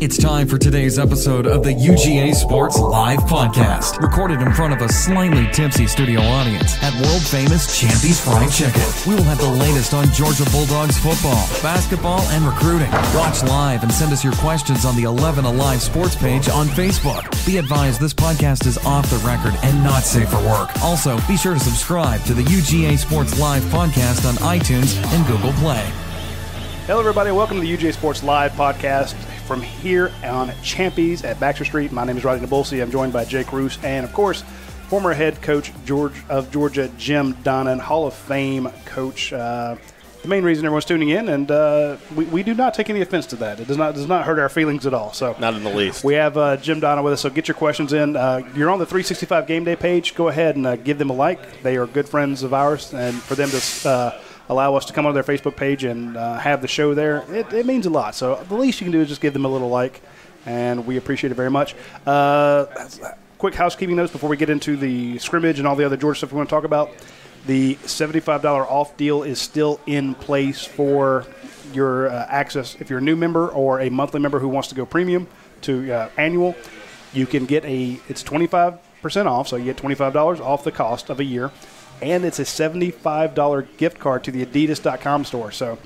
It's time for today's episode of the UGA Sports Live Podcast, recorded in front of a slightly tipsy studio audience at world-famous Champions Fried Chicken. We will have the latest on Georgia Bulldogs football, basketball, and recruiting. Watch live and send us your questions on the 11 Alive Sports page on Facebook. Be advised this podcast is off the record and not safe for work. Also, be sure to subscribe to the UGA Sports Live Podcast on iTunes and Google Play. Hello, everybody. Welcome to the UGA Sports Live Podcast. From here on Champions at Baxter Street, my name is Rodney Nabulsi. I'm joined by Jake Roos and, of course, former head coach of Georgia, Jim Donnan, Hall of Fame coach. The main reason everyone's tuning in, and we do not take any offense to that. It does not hurt our feelings at all. So not in the least. We have Jim Donnan with us, so get your questions in. You're on the 365 Game Day page. Go ahead and give them a like. They are good friends of ours, and for them to allow us to come on their Facebook page and have the show there. It means a lot. So the least you can do is just give them a little like, and we appreciate it very much. Quick housekeeping notes before we get into the scrimmage and all the other Georgia stuff we want to talk about. The $75 off deal is still in place for your access. If you're a new member or a monthly member who wants to go premium to annual, you can get it's 25% off, so you get $25 off the cost of a year. And it's a $75 gift card to the Adidas.com store. So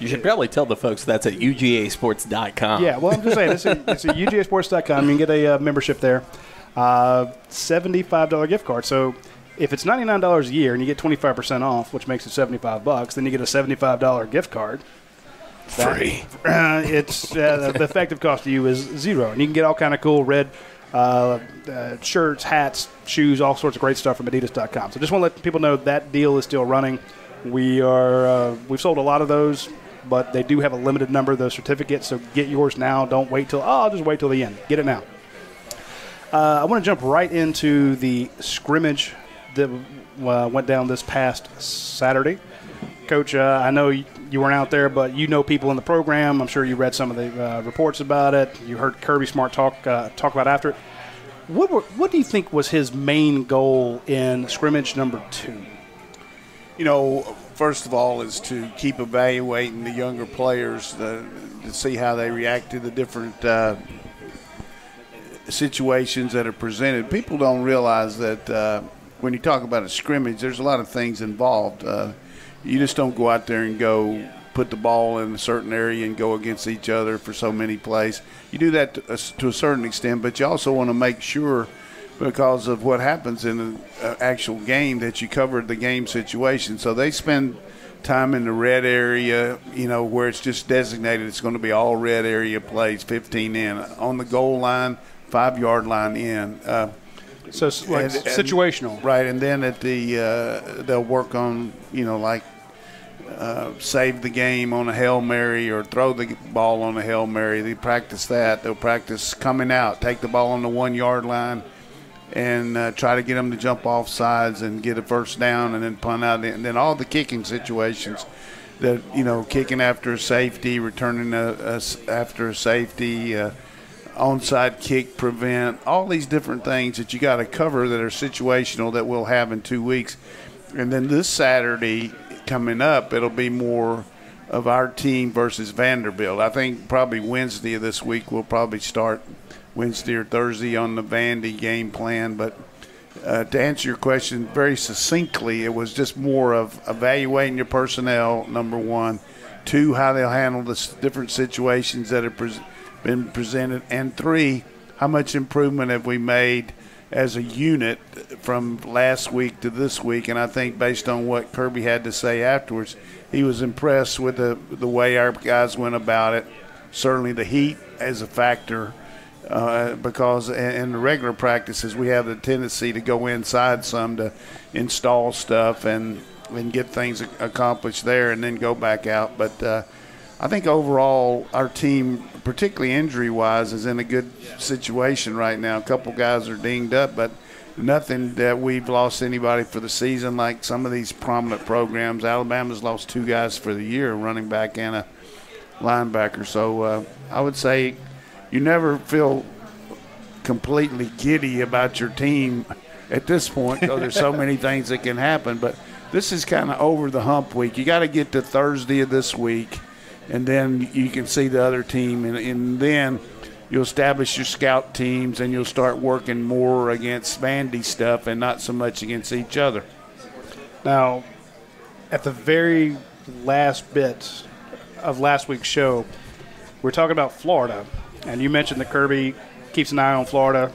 you should probably tell the folks that's at UGASports.com. Yeah, well, I'm just saying, it's at UGASports.com. You can get a membership there. $75 gift card. So if it's $99 a year and you get 25% off, which makes it $75, then you get a $75 gift card. Free. The effective cost to you is zero. And you can get all kind of cool red shirts, hats, shoes, all sorts of great stuff from Adidas.com. So just want to let people know that deal is still running. We've sold a lot of those, but they do have a limited number of those certificates, so get yours now. Don't wait till just wait till the end. Get it now. I want to jump right into the scrimmage that went down this past Saturday. Coach, I know you weren't out there, but you know people in the program. I'm sure you read some of the reports about it. You heard Kirby Smart talk about after it. What do you think was his main goal in scrimmage number 2? You know, first of all, is to keep evaluating the younger players to see how they react to the different situations that are presented. People don't realize that when you talk about a scrimmage, there's a lot of things involved. You just don't go out there and go put the ball in a certain area and go against each other for so many plays. You do that to a certain extent, but you also want to make sure, because of what happens in an actual game, that you covered the game situation. So they spend time in the red area, you know, where it's just designated. It's going to be all red area plays, 15 in. On the goal line, 5-yard line in. So it's like situational. Right, and then at the they'll work on, you know, like, save the game on a Hail Mary or throw the ball on a Hail Mary. They practice that. They'll practice coming out, take the ball on the 1-yard line, and try to get them to jump off sides and get a first down and then punt out. And then all the kicking situations that, you know, kicking after a safety, returning after a safety, onside kick prevent, all these different things that you got to cover that are situational that we'll have in 2 weeks. And then this Saturday – coming up, it'll be more of our team versus Vanderbilt. I think probably Wednesday of this week, we'll probably start Wednesday or Thursday on the Vandy game plan. But to answer your question very succinctly, it was just more of evaluating your personnel, number one. 2, how they'll handle the different situations that have been presented. And 3, how much improvement have we made as a unit from last week to this week. And I think based on what Kirby had to say afterwards, he was impressed with the way our guys went about it. Certainly the heat as a factor, because in the regular practices we have the tendency to go inside some to install stuff and get things accomplished there and then go back out. But I think overall our team, particularly injury-wise, is in a good situation right now. A couple guys are dinged up, but nothing that we've lost anybody for the season like some of these prominent programs. Alabama's lost 2 guys for the year, running back and a linebacker. So I would say you never feel completely giddy about your team at this point because there's so many things that can happen. But this is kind of over the hump week. You got to get to Thursday of this week and then you can see the other team, and then you'll establish your scout teams, and you'll start working more against Vandy stuff and not so much against each other. Now, at the very last bit of last week's show, we're talking about Florida, and you mentioned that Kirby keeps an eye on Florida,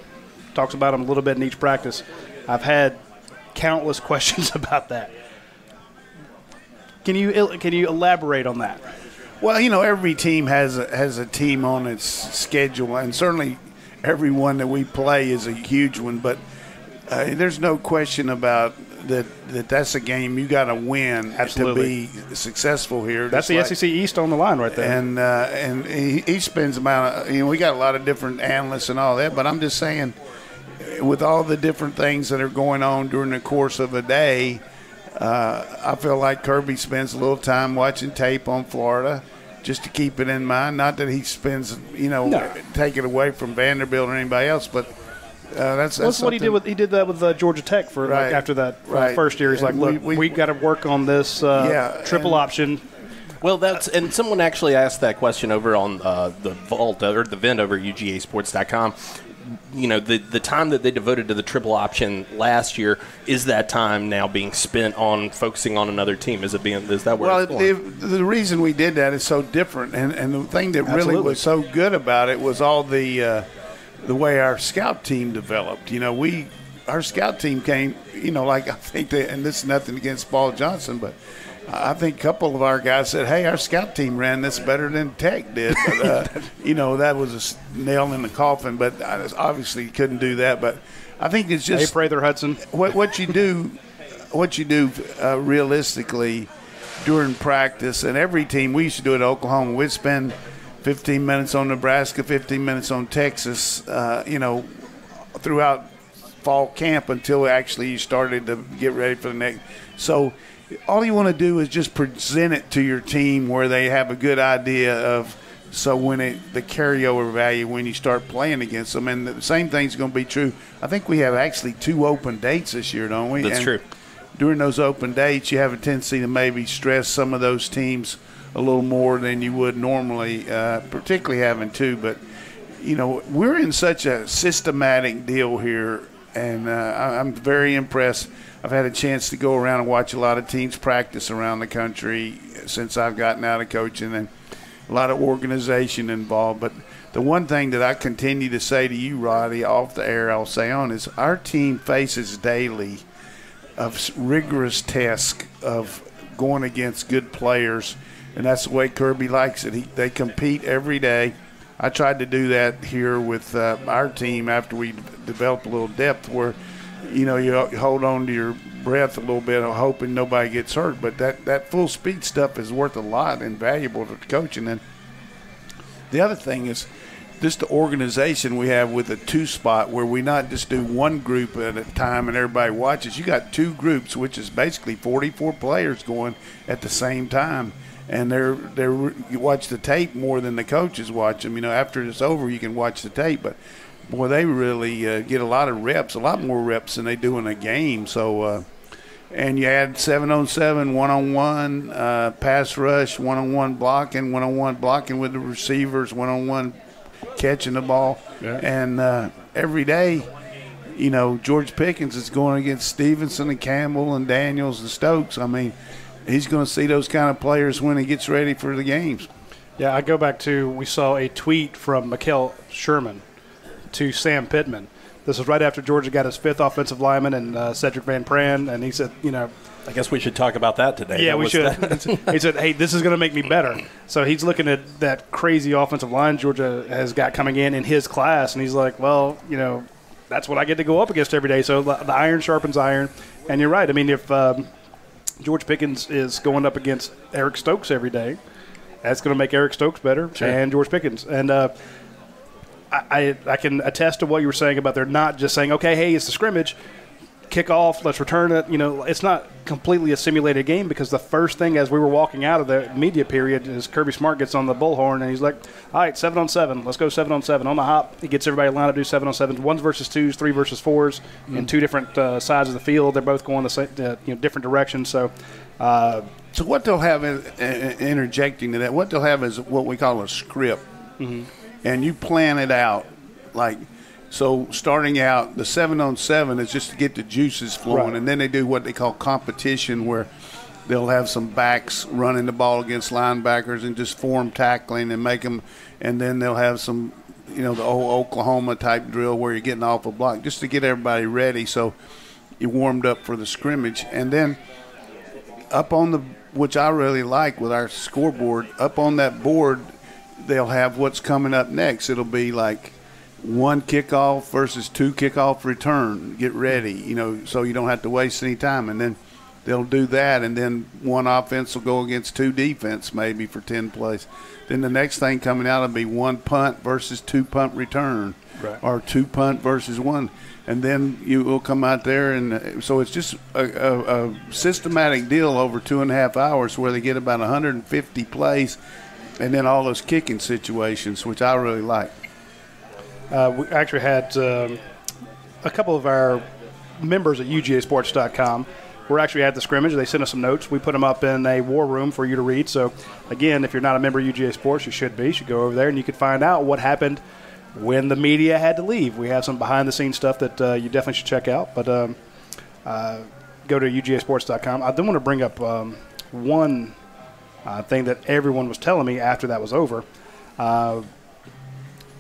talks about them a little bit in each practice. I've had countless questions about that. Can you elaborate on that? Well, you know, every team has a team on its schedule, and certainly every one that we play is a huge one. But there's no question about that that's a game you got to win. Absolutely. To be successful here. That's the SEC East on the line right there. And he spends about, you know, we got a lot of different analysts and all that, but I'm just saying, with all the different things that are going on during the course of a day, I feel like Kirby spends a little time watching tape on Florida just to keep it in mind. Not that he spends, you know, take it away from Vanderbilt or anybody else, but that's what he did. He did that with Georgia Tech for like, after that first year. He's like, look, we got to work on this triple option. Well, that's, and someone actually asked that question over on the vault or the vent over at UGASports.com. You know, the time that they devoted to the triple option last year, is that time now being spent on focusing on another team? Is that where it's going? The reason we did that is so different, and the thing that really was so good about it was all the way our scout team developed. You know, our scout team came, you know, like I think they, and this is nothing against Paul Johnson, but I think a couple of our guys said, hey, our scout team ran this better than Tech did. But, you know, that was a nail in the coffin, but I obviously couldn't do that. But I think it's just – Hey, Prather Hudson. What you do realistically during practice, and every team, we used to do it at Oklahoma. We'd spend 15 minutes on Nebraska, 15 minutes on Texas, you know, throughout fall camp until actually you started to get ready for the next – so – all you want to do is just present it to your team where they have a good idea of, so when the carryover value when you start playing against them. And the same thing's going to be true. I think we have actually 2 open dates this year, don't we? That's true. During those open dates, you have a tendency to maybe stress some of those teams a little more than you would normally, particularly having 2. But, you know, we're in such a systematic deal here, and I'm very impressed. I've had a chance to go around and watch a lot of teams practice around the country since I've gotten out of coaching, and a lot of organization involved. But the one thing that I continue to say to you, Roddy, off the air, I'll say on, is our team faces daily of rigorous task of going against good players, and that's the way Kirby likes it. They compete every day. I tried to do that here with our team after we developed a little depth where – you know, you hold on to your breath a little bit, hoping nobody gets hurt. But that full speed stuff is worth a lot and valuable to coaching. And the other thing is just the organization we have with a 2 spot where we not just do 1 group at a time and everybody watches. You got 2 groups, which is basically 44 players going at the same time. And you watch the tape more than the coaches watch them. You know, after it's over, you can watch the tape. But boy, they really get a lot of reps, a lot more reps than they do in a game. So, and you add 7-on-7, 1-on-1, pass rush, 1-on-1 blocking, 1-on-1 blocking with the receivers, 1-on-1 catching the ball. Yeah. And every day, you know, George Pickens is going against Stevenson and Campbell and Daniels and Stokes. I mean, he's going to see those kind of players when he gets ready for the games. Yeah, I go back to, we saw a tweet from Mykkel Sherman to Sam Pittman. This was right after Georgia got his 5th offensive lineman and Cedric Van Pran, and he said, you know, I guess we should talk about that today. Yeah, we should. He said, hey, this is going to make me better. So he's looking at that crazy offensive line Georgia has got coming in his class, and he's like, well, you know, that's what I get to go up against every day. So the iron sharpens iron, and you're right. I mean, if George Pickens is going up against Eric Stokes every day, that's going to make Eric Stokes better, sure, and George Pickens. And I can attest to what you were saying about they're not just saying, okay, hey, it's the scrimmage. kick off, let's return it. You know, it's not completely a simulated game because the first thing as we were walking out of the media period is Kirby Smart gets on the bullhorn and he's like, all right, 7-on-7. Let's go 7-on-7. On the hop, he gets everybody lined up to do 7-on-7s, 1s versus 2s, 3 versus 4s, and two different sides of the field. They're both going the same, different directions. So, so what they'll have is, interjecting to that, what they'll have is what we call a script, and you plan it out like. So starting out, the 7-on-7 is just to get the juices flowing, right. And then they do what they call competition, where they'll have some backs running the ball against linebackers and just form tackling and make them, and then they'll have some, you know, the old Oklahoma type drill where you're getting off a block just to get everybody ready so you warmed up for the scrimmage. And then up on the, which I really like with our scoreboard, up on that board they'll have what's coming up next. It'll be like 1 kickoff versus 2 kickoff return. Get ready, you know, so you don't have to waste any time. And then they'll do that, and then 1 offense will go against 2 defense maybe for 10 plays. Then the next thing coming out will be 1 punt versus 2 punt return, right. Or 2 punt versus 1. And then you will come out there, and so it's just a systematic deal over 2.5 hours where they get about 150 plays and then all those kicking situations, which I really like. We actually had a couple of our members at UGASports.com were actually at the scrimmage. They sent us some notes. We put them up in a war room for you to read. So, again, if you're not a member of UGA Sports, you should be. You should go over there, and you can find out what happened when the media had to leave. We have some behind-the-scenes stuff that you definitely should check out. But go to UGASports.com. I do want to bring up one thing that everyone was telling me after that was over.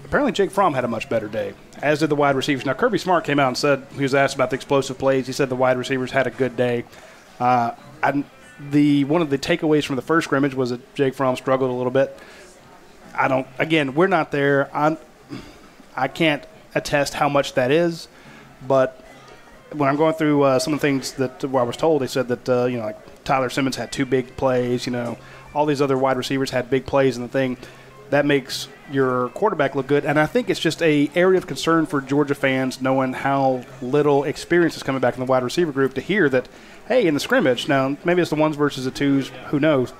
Apparently Jake Fromm had a much better day, as did the wide receivers. Now, Kirby Smart came out and said he was asked about the explosive plays. He said the wide receivers had a good day. One of the takeaways from the first scrimmage was that Jake Fromm struggled a little bit. I don't – again, we're not there. I can't attest how much that is, but when I'm going through some of the things that I was told, they said that, like Tyler Simmons had 2 big plays, all these other wide receivers had big plays in the thing. That makes your quarterback look good. And I think it's just an area of concern for Georgia fans, knowing how little experience is coming back in the wide receiver group, to hear that, hey, in the scrimmage, now maybe it's the 1s versus the 2s, who knows.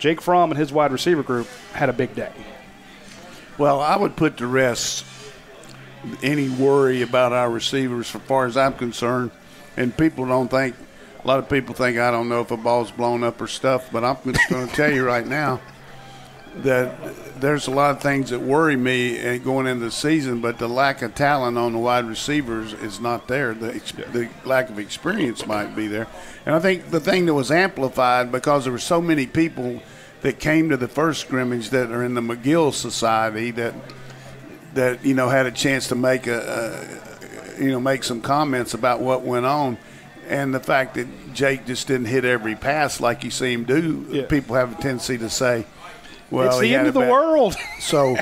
Jake Fromm and his wide receiver group had a big day. Well, I would put to rest any worry about our receivers as far as I'm concerned. And people don't think, a lot of people think, I don't know if a ball's blown up or stuff, but I'm just going to tell you right now, that there's a lot of things that worry me going into the season, but the lack of talent on the wide receivers is not there. The lack of experience might be there. And I think the thing that was amplified because there were so many people that came to the first scrimmage that are in the McGill Society that had a chance to make make some comments about what went on. And the fact that Jake just didn't hit every pass like you see him do, people have a tendency to say, well, it's the end of the world. So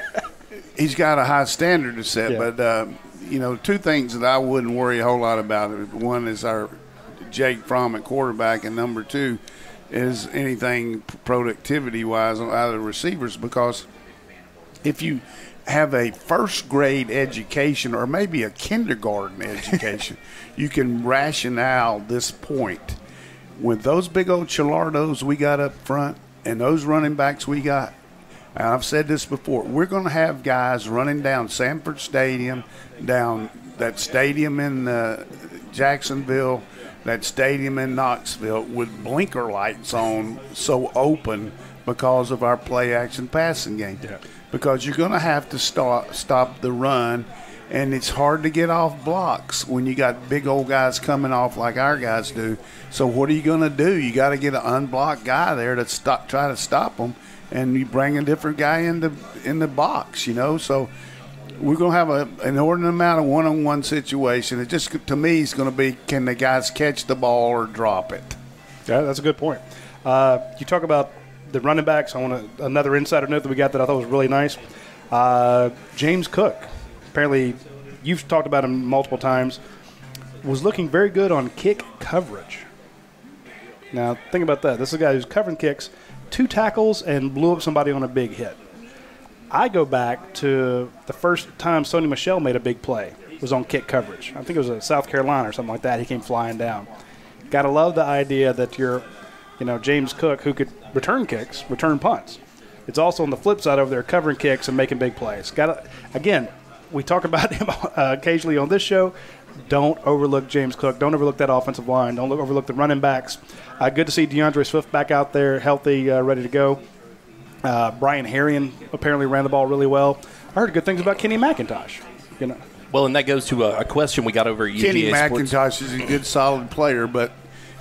he's got a high standard to set. Yeah. But, 2 things that I wouldn't worry a whole lot about. One is our Jake Fromm at quarterback, and number 2 is anything productivity-wise on either receivers, because if you have a first-grade education or maybe a kindergarten education, you can rationale this point. With those big old Chilardos we got up front, and those running backs we got, and I've said this before, we're going to have guys running down Sanford Stadium, down that stadium in Jacksonville, that stadium in Knoxville, with blinker lights on, so open because of our play-action passing game. Yeah. Because you're going to have to stop the run, and it's hard to get off blocks when you got big old guys coming off like our guys do. So what are you going to do? You got to get an unblocked guy there to try to stop them, and you bring a different guy in the box, So we're going to have an inordinate amount of one-on-one situation. It just, to me, is going to be, can the guys catch the ball or drop it? Yeah, that's a good point. You talk about the running backs. I want another insider note that we got that I thought was really nice. James Cook. Apparently, you've talked about him multiple times, was looking very good on kick coverage. Now, think about that. This is a guy who's covering kicks, 2 tackles, and blew up somebody on a big hit. I go back to the first time Sonny Michel made a big play. It was on kick coverage. I think it was a South Carolina or something like that. He came flying down. Got to love the idea that you're, you know, James Cook, who could return kicks, return punts. It's also on the flip side over there covering kicks and making big plays. Again, we talk about him occasionally on this show. Don't overlook James Cook. Don't overlook that offensive line. Don't overlook the running backs. Good to see DeAndre Swift back out there, healthy, ready to go. Brian Harrion apparently ran the ball really well. I heard good things about Kenny McIntosh. You know. Well, and that goes to a question we got over at UGA Kenny Sports. McIntosh is a good, solid player, but,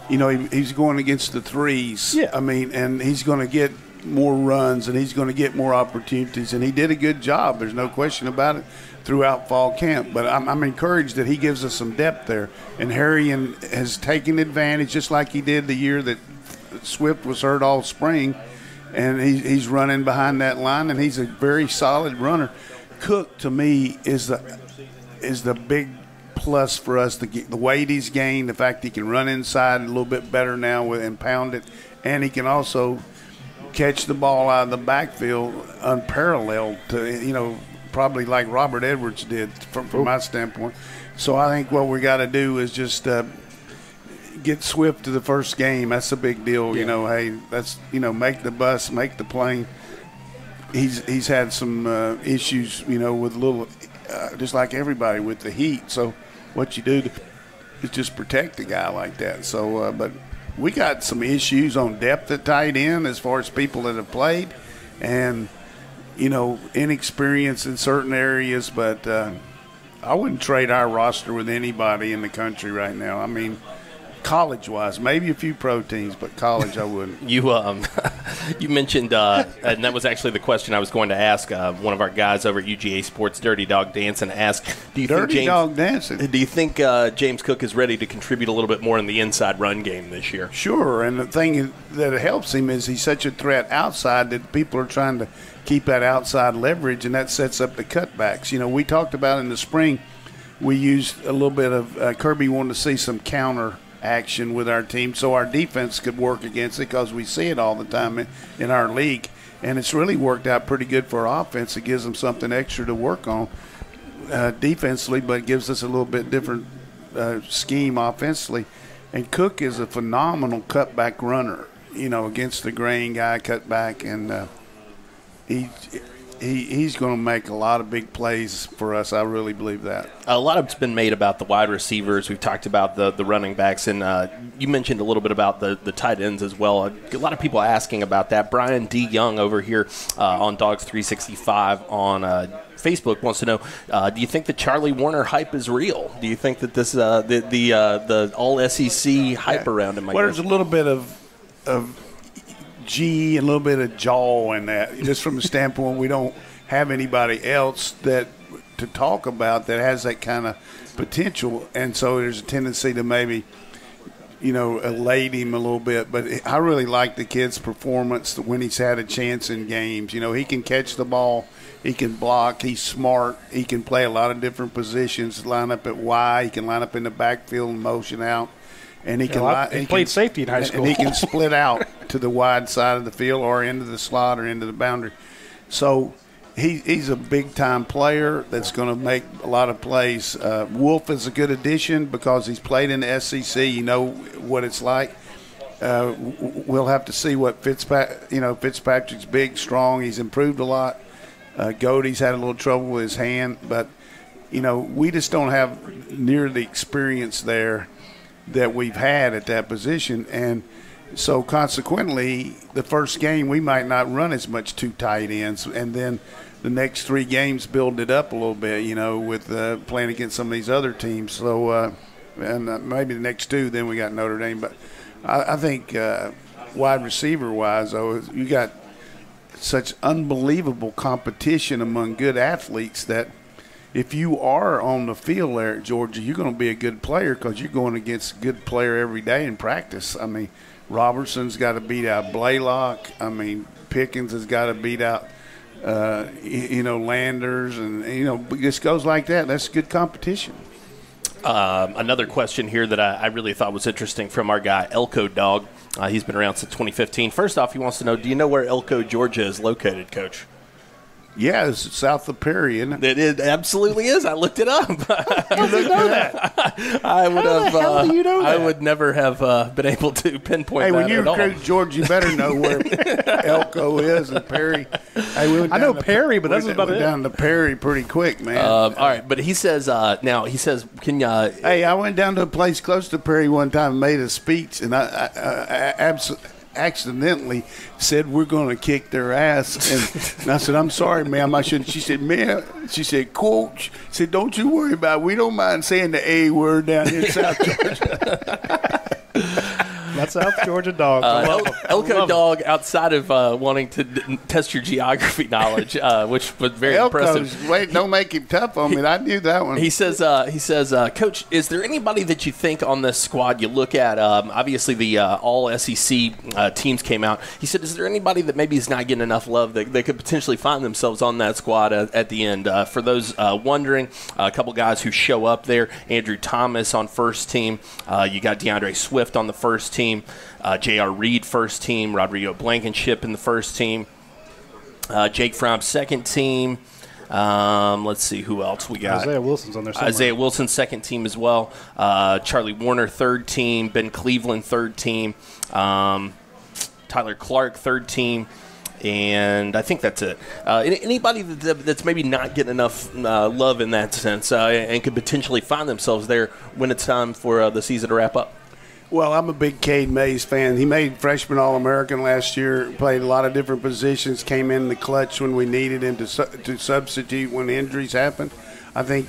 you know, he's going against the threes. Yeah. I mean, and he's going to get more runs, and he's going to get more opportunities, and he did a good job. There's no question about it throughout fall camp, but I'm encouraged that he gives us some depth there, and Harrion has taken advantage just like he did the year that Swift was hurt all spring, and he's running behind that line, and he's a very solid runner. Cook, to me, is the big plus for us, the weight he's gained, the fact he can run inside a little bit better now and pound it, and he can also catch the ball out of the backfield unparalleled to, you know, probably like Robert Edwards did from my standpoint. So I think what we got to do is just get Swift to the first game. That's a big deal. Yeah. You know, hey, that's, you know, make the bus, make the plane. He's had some issues, you know, with a little, just like everybody, with the heat. So what you do is just protect a guy like that. So, but we got some issues on depth at tight end as far as people that have played and, you know, inexperience in certain areas. But I wouldn't trade our roster with anybody in the country right now. I mean, college-wise, maybe a few pro teams, but college I wouldn't. You mentioned, and that was actually the question I was going to ask. One of our guys over at UGA Sports, Dirty Dog Dancing, asked, do you think James Cook is ready to contribute a little bit more in the inside run game this year? Sure, and the thing that helps him is he's such a threat outside that people are trying to keep that outside leverage, and that sets up the cutbacks. You know, we talked about in the spring, we used a little bit of Kirby wanted to see some counter action with our team so our defense could work against it, because we see it all the time in our league, and it's really worked out pretty good for our offense. It gives them something extra to work on defensively, but it gives us a little bit different scheme offensively. And Cook is a phenomenal cutback runner, you know, against the grain guy cutback, and he's going to make a lot of big plays for us. I really believe that. A lot of it's been made about the wide receivers. We've talked about the running backs, and you mentioned a little bit about the tight ends as well. A lot of people asking about that. Brian D. Young over here on Dogs 365 on Facebook wants to know, do you think the Charlie Warner hype is real? Do you think that this the all-SEC hype around him? Well, there's a little bit of G and a little bit of jaw in that, just from the standpoint we don't have anybody else that to talk about that has that kind of potential, and so there's a tendency to maybe, you know, elate him a little bit. But I really like the kid's performance when he's had a chance in games. You know, he can catch the ball, he can block, he's smart, he can play a lot of different positions, line up at Y, he can line up in the backfield and motion out. And he can. He played safety in high school. And he can split out to the wide side of the field or into the slot or into the boundary. So he's a big-time player that's going to make a lot of plays. Wolf is a good addition because he's played in the SEC. You know what it's like. We'll have to see what Fitzpatrick – you know, Fitzpatrick's big, strong. He's improved a lot. Godey's had a little trouble with his hand. But, you know, we just don't have near the experience there that we've had at that position, and so consequently the first game we might not run as much two tight ends, and then the next three games build it up a little bit, you know, with playing against some of these other teams. So and maybe the next two, then we got Notre Dame. But I think wide receiver wise though, you got such unbelievable competition among good athletes that if you are on the field there at Georgia, you're going to be a good player because you're going against a good player every day in practice. I mean, Robertson's got to beat out Blaylock. I mean, Pickens has got to beat out, you know, Landers. And, you know, it just goes like that. That's good competition. Another question here that I really thought was interesting from our guy, Elko Dog. He's been around since 2015. First off, he wants to know, do you know where Elko, Georgia is located, Coach? Yeah, it's south of Perry, isn't it? It absolutely is. I looked it up. How do you know that? I would never have been able to pinpoint that at all. Hey, when you recruit George, you better know where Elko is and Perry. Hey, I know Perry, but that's about it. We went down to Perry pretty quick, man. All right, but he says, hey, I went down to a place close to Perry one time and made a speech, and I accidentally said we're going to kick their ass, and I said, I'm sorry, ma'am, I shouldn't. She said, ma'am, she said, coach, I said, don't you worry about it. We don't mind saying the A word down here in South Georgia. That's South Georgia dog. Elko Dog, outside of wanting to test your geography knowledge, which was very impressive. Wait, don't make him tough on me. I knew that one. He says, Coach, is there anybody that you think on this squad you look at? Obviously, the all-SEC teams came out. He said, is there anybody that maybe is not getting enough love that they could potentially find themselves on that squad at the end? For those wondering, a couple guys who show up there, Andrew Thomas on first team. You got DeAndre Swift on the first team. J.R. Reed first team, Rodrigo Blankenship in the first team, Jake Fromm second team. Let's see who else we got. Isaiah Wilson's on there somewhere. Isaiah Wilson second team as well. Charlie Warner third team, Ben Cleveland third team, Tyler Clark third team. And I think that's it. Anybody that's maybe not getting enough love in that sense and could potentially find themselves there when it's time for the season to wrap up. Well, I'm a big Cade Mays fan. He made freshman All-American last year, played a lot of different positions, came in the clutch when we needed him to substitute when injuries happened. I think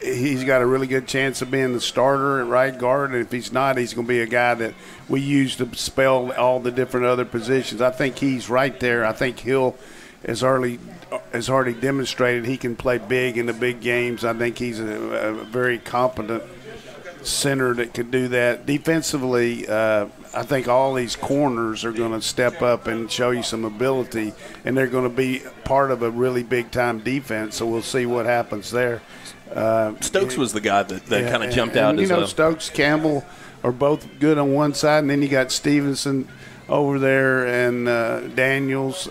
he's got a really good chance of being the starter at right guard, and if he's not, he's going to be a guy that we use to spell all the different other positions. I think he's right there. I think Hill has already demonstrated he can play big in the big games. I think he's a very competent center that could do that. Defensively, I think all these corners are going to step up and show you some ability, and they're going to be part of a really big-time defense, so we'll see what happens there. Stokes was the guy that kind of jumped out. Stokes, Campbell are both good on one side, and then you got Stevenson over there and Daniels,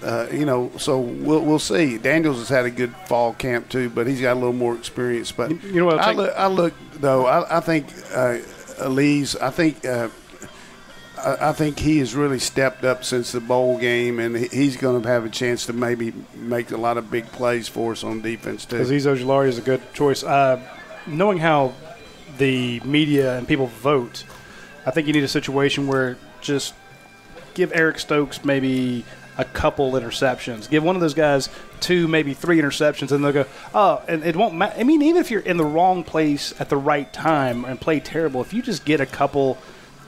so we'll see. Daniels has had a good fall camp too, but he's got a little more experience. But I think he has really stepped up since the bowl game, and he's going to have a chance to maybe make a lot of big plays for us on defense too. Aziz Ojulari is a good choice. Knowing how the media and people vote, I think you need a situation where just give Eric Stokes maybe a couple interceptions. Give one of those guys 2, maybe 3 interceptions, and they'll go, oh, and it won't matter. I mean, even if you're in the wrong place at the right time and play terrible, if you just get a couple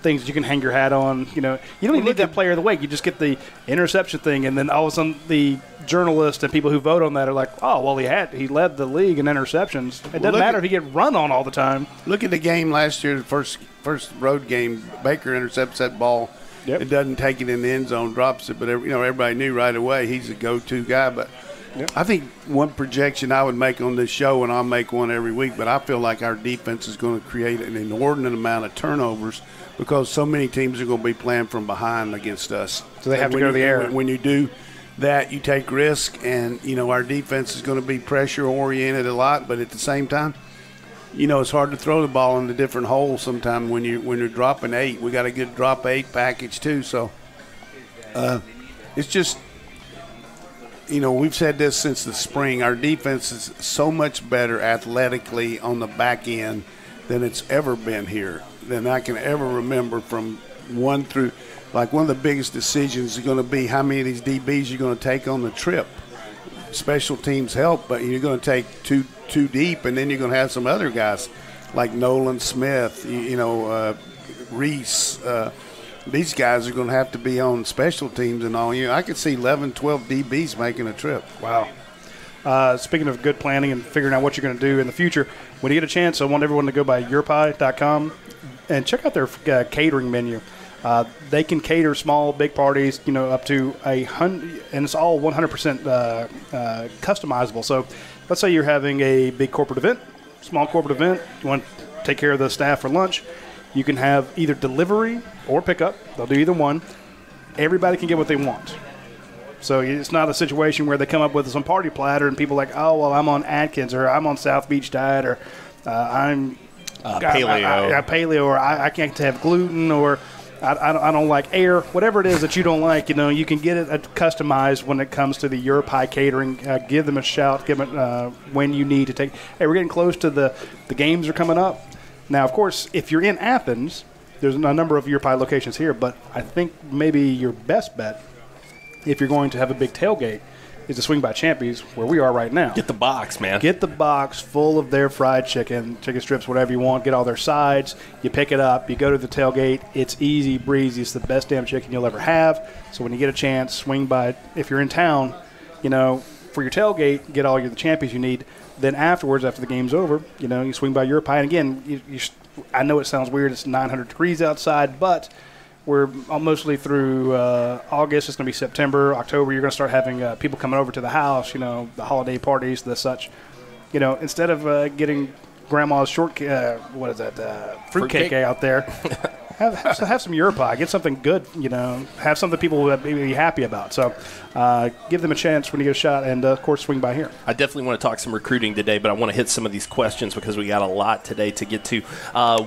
things that you can hang your hat on, you don't even need that player of the week. You just get the interception thing, and then all of a sudden the journalists and people who vote on that are like, oh, well, he led the league in interceptions. It doesn't matter if you get run on all the time. Look at the game last year, the first road game. Baker intercepts that ball. Yep. It doesn't take it in the end zone, drops it, but everybody knew right away he's a go-to guy. But yep. I think one projection I would make on this show, and I'll make one every week, but I feel like our defense is going to create an inordinate amount of turnovers because so many teams are going to be playing from behind against us. So they have to go to the air. When you do that, you take risk, and, our defense is going to be pressure-oriented a lot, but at the same time, it's hard to throw the ball in the different holes sometimes when you're dropping 8. We got a good drop 8 package too. So it's just, we've said this since the spring. Our defense is so much better athletically on the back end than it's ever been here, than I can ever remember from one through. Like one of the biggest decisions is going to be how many of these DBs you're going to take on the trip. Special teams help, but you're going to take two deep, and then you're going to have some other guys like Nolan Smith, Reese. These guys are going to have to be on special teams and all. I could see 11, 12 DBs making a trip. Wow. Speaking of good planning and figuring out what you're going to do in the future, when you get a chance, I want everyone to go by yourpie.com and check out their catering menu. They can cater small, big parties, up to 100, and it's all 100% customizable. So let's say you're having a big corporate event, small corporate event. You want to take care of the staff for lunch. You can have either delivery or pickup. They'll do either one. Everybody can get what they want. So it's not a situation where they come up with some party platter and people are like, oh, well, I'm on Atkins or I'm on South Beach diet or I'm paleo. I can't have gluten or I don't like air. Whatever it is that you don't like, you know, you can get it customized when it comes to the Your Pie Catering. Give them a shout. Give them when you need to take. Hey, we're getting close to the games are coming up. Now, of course, if you're in Athens, there's a number of Your Pie locations here, but I think maybe your best bet, if you're going to have a big tailgate, is to swing by Champions, where we are right now. Get the box, man. Get the box full of their fried chicken, chicken strips, whatever you want. Get all their sides. You pick it up. You go to the tailgate. It's easy breezy. It's the best damn chicken you'll ever have. So when you get a chance, swing by. If you're in town, you know, for your tailgate, get all the Champions you need. Then afterwards, after the game's over, you know, you swing by Your Pie. And again, I know it sounds weird. It's 900 degrees outside, but we're mostly through August. It's going to be September, October. You're going to start having people coming over to the house, you know, the holiday parties, the such. You know, instead of getting grandma's shortcake, what is that, fruitcake out there, have some Your Pie. Get something good, you know, have something people will be happy about. So give them a chance when you get a shot and, of course, swing by here. I definitely want to talk some recruiting today, but I want to hit some of these questions because we got a lot today to get to.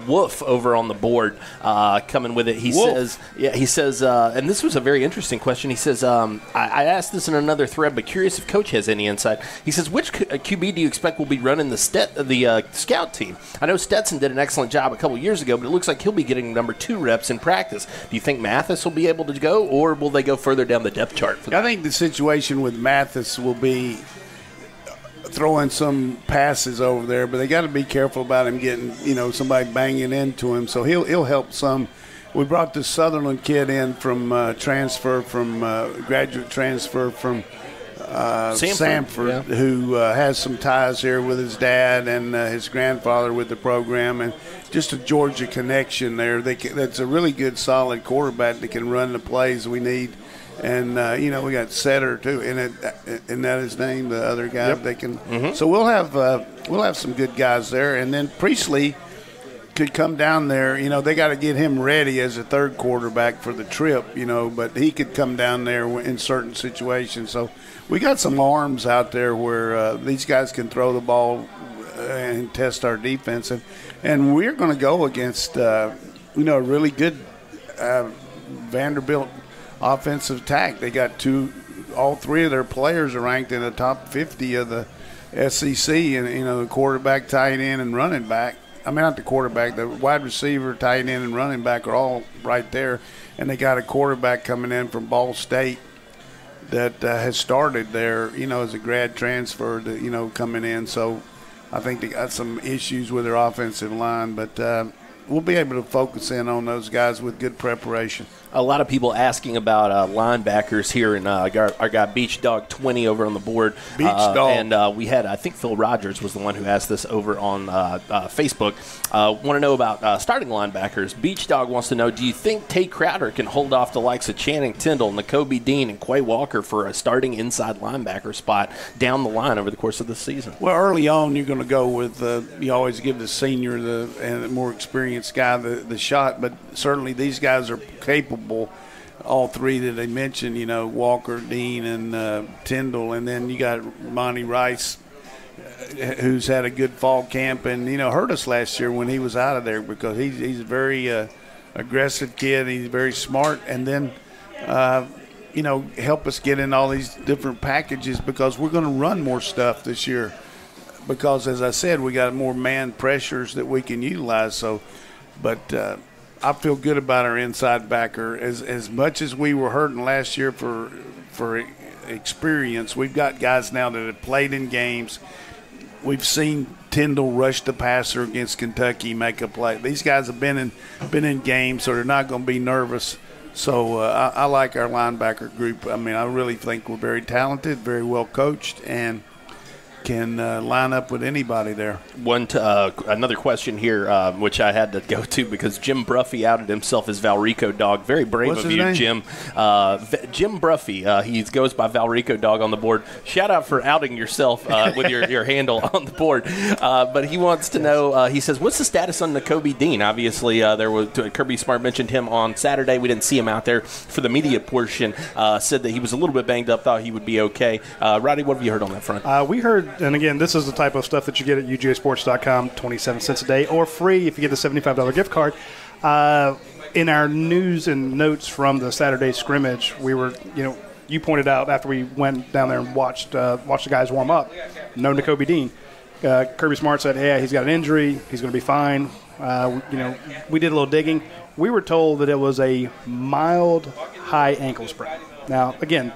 Wolf over on the board coming with it. He says, and this was a very interesting question. He says, I asked this in another thread, but curious if Coach has any insight. He says, which QB do you expect will be running the scout team? I know Stetson did an excellent job a couple years ago, but it looks like he'll be getting number 2 reps in practice. Do you think Mathis will be able to go, or will they go further down the depth chart? I think the situation with Mathis will be throwing some passes over there, but they got to be careful about him getting, you know, somebody banging into him. So he'll help some. We brought this Sutherland kid in from graduate transfer from Samford, yeah, who has some ties here with his dad and his grandfather with the program, and just a Georgia connection there. That's a really good, solid quarterback that can run the plays we need. And, you know, we got Setter, too. Isn't that his name, the other guy? Yep. They can. Mm-hmm. So we'll have some good guys there. And then Priestley could come down there. You know, they got to get him ready as a third quarterback for the trip, you know, but he could come down there in certain situations. So we got some arms out there where these guys can throw the ball and test our defense. And we're going to go against, you know, a really good Vanderbilt offensive tack. They got all three of their players are ranked in the top 50 of the SEC, and, you know, the quarterback, tight end, and running back. I mean, not the quarterback, the wide receiver, tight end, and running back are all right there. And they got a quarterback coming in from Ball State that has started there, you know, as a grad transfer, to, you know, coming in. So I think they got some issues with their offensive line, but we'll be able to focus in on those guys with good preparation. A lot of people asking about linebackers here, and our guy Beach Dog 20 over on the board. Beach Dog. And we had, I think Phil Rogers was the one who asked this over on Facebook. Want to know about starting linebackers. Beach Dog wants to know, do you think Tay Crowder can hold off the likes of Channing Tindall, Nakobe Dean, and Quay Walker for a starting inside linebacker spot down the line over the course of the season? Well, early on you're going to go with you always give the senior and the more experienced guy the shot, but certainly these guys are capable. All three that they mentioned, you know, Walker, Dean, and Tindall, and then you got Monty Rice, who's had a good fall camp, and, you know, hurt us last year when he was out of there because he's a very aggressive kid. He's very smart, and then you know, help us get in all these different packages because we're going to run more stuff this year because, as I said, we got more man pressures that we can utilize. So, but. I feel good about our inside backer. As much as we were hurting last year for experience, we've got guys now that have played in games. We've seen Tindall rush the passer against Kentucky, make a play. These guys have been in games, so they're not going to be nervous. So I like our linebacker group. I mean, I really think we're very talented, very well coached, and can line up with anybody there. Another question here, which I had to go to because Jim Bruffy outed himself as Valrico Dog. Very brave of you, Jim. Jim Bruffy, he goes by Valrico Dog on the board. Shout out for outing yourself with your handle on the board. But he wants to know, he says, what's the status on Nakobe Dean? Obviously, there was Kirby Smart mentioned him on Saturday. We didn't see him out there for the media portion. Said that he was a little bit banged up, thought he would be okay. Rodney, what have you heard on that front? We heard, and again, this is the type of stuff that you get at UGASports.com, 27 cents a day, or free if you get the $75 gift card. In our news and notes from the Saturday scrimmage, we were, you pointed out after we went down there and watched the guys warm up, no Nakobe Dean. Kirby Smart said, hey, he's got an injury, he's going to be fine. We did a little digging. We were told that it was a mild high ankle sprain. Now, again,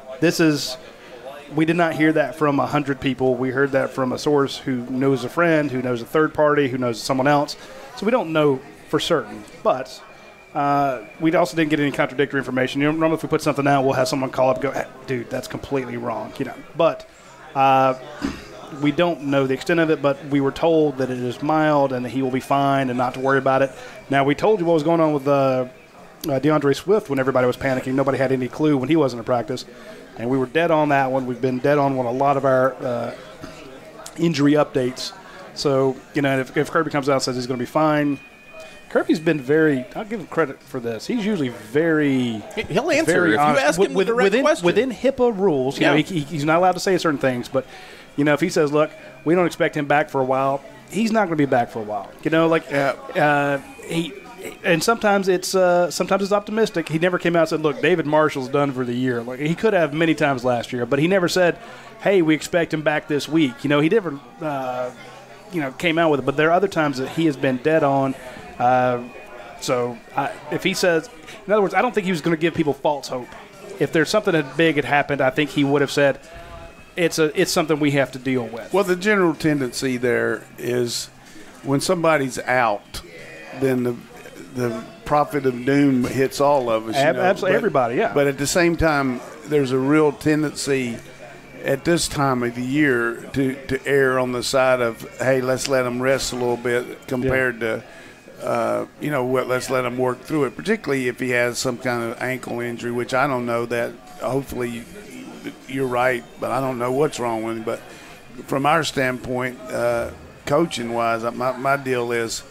we did not hear that from 100 people. We heard that from a source who knows a friend, who knows a third party, who knows someone else. So we don't know for certain. But we also didn't get any contradictory information. Normally if we put something out, we'll have someone call up and go, hey, dude, that's completely wrong. But we don't know the extent of it, but we were told that it is mild and that he will be fine and not to worry about it. Now, we told you what was going on with DeAndre Swift when everybody was panicking. Nobody had any clue when he wasn't in practice. And we were dead on that one. We've been dead on a lot of our injury updates. So, if Kirby comes out and says he's going to be fine, Kirby's been very – I'll give him credit for this. He's usually very – he'll answer very if honest. You ask him the right question. Within HIPAA rules, he's not allowed to say certain things. But, if he says, look, we don't expect him back for a while, he's not going to be back for a while. And sometimes it's optimistic. He never came out and said, look, David Marshall's done for the year. He could have many times last year, but he never said, hey, we expect him back this week. He never, came out with it. But there are other times that he has been dead on. If he says, in other words, I don't think he was going to give people false hope. If there's something that big had happened, I think he would have said, it's something we have to deal with. Well, the general tendency there is when somebody's out, then the prophet of doom hits all of us. Absolutely, everybody, yeah. But at the same time, there's a real tendency at this time of the year to err on the side of, hey, let's let them rest a little bit compared to, let's let them work through it, particularly if he has some kind of ankle injury, which I don't know that. Hopefully you're right, but I don't know what's wrong with him. But from our standpoint, coaching-wise, my deal is,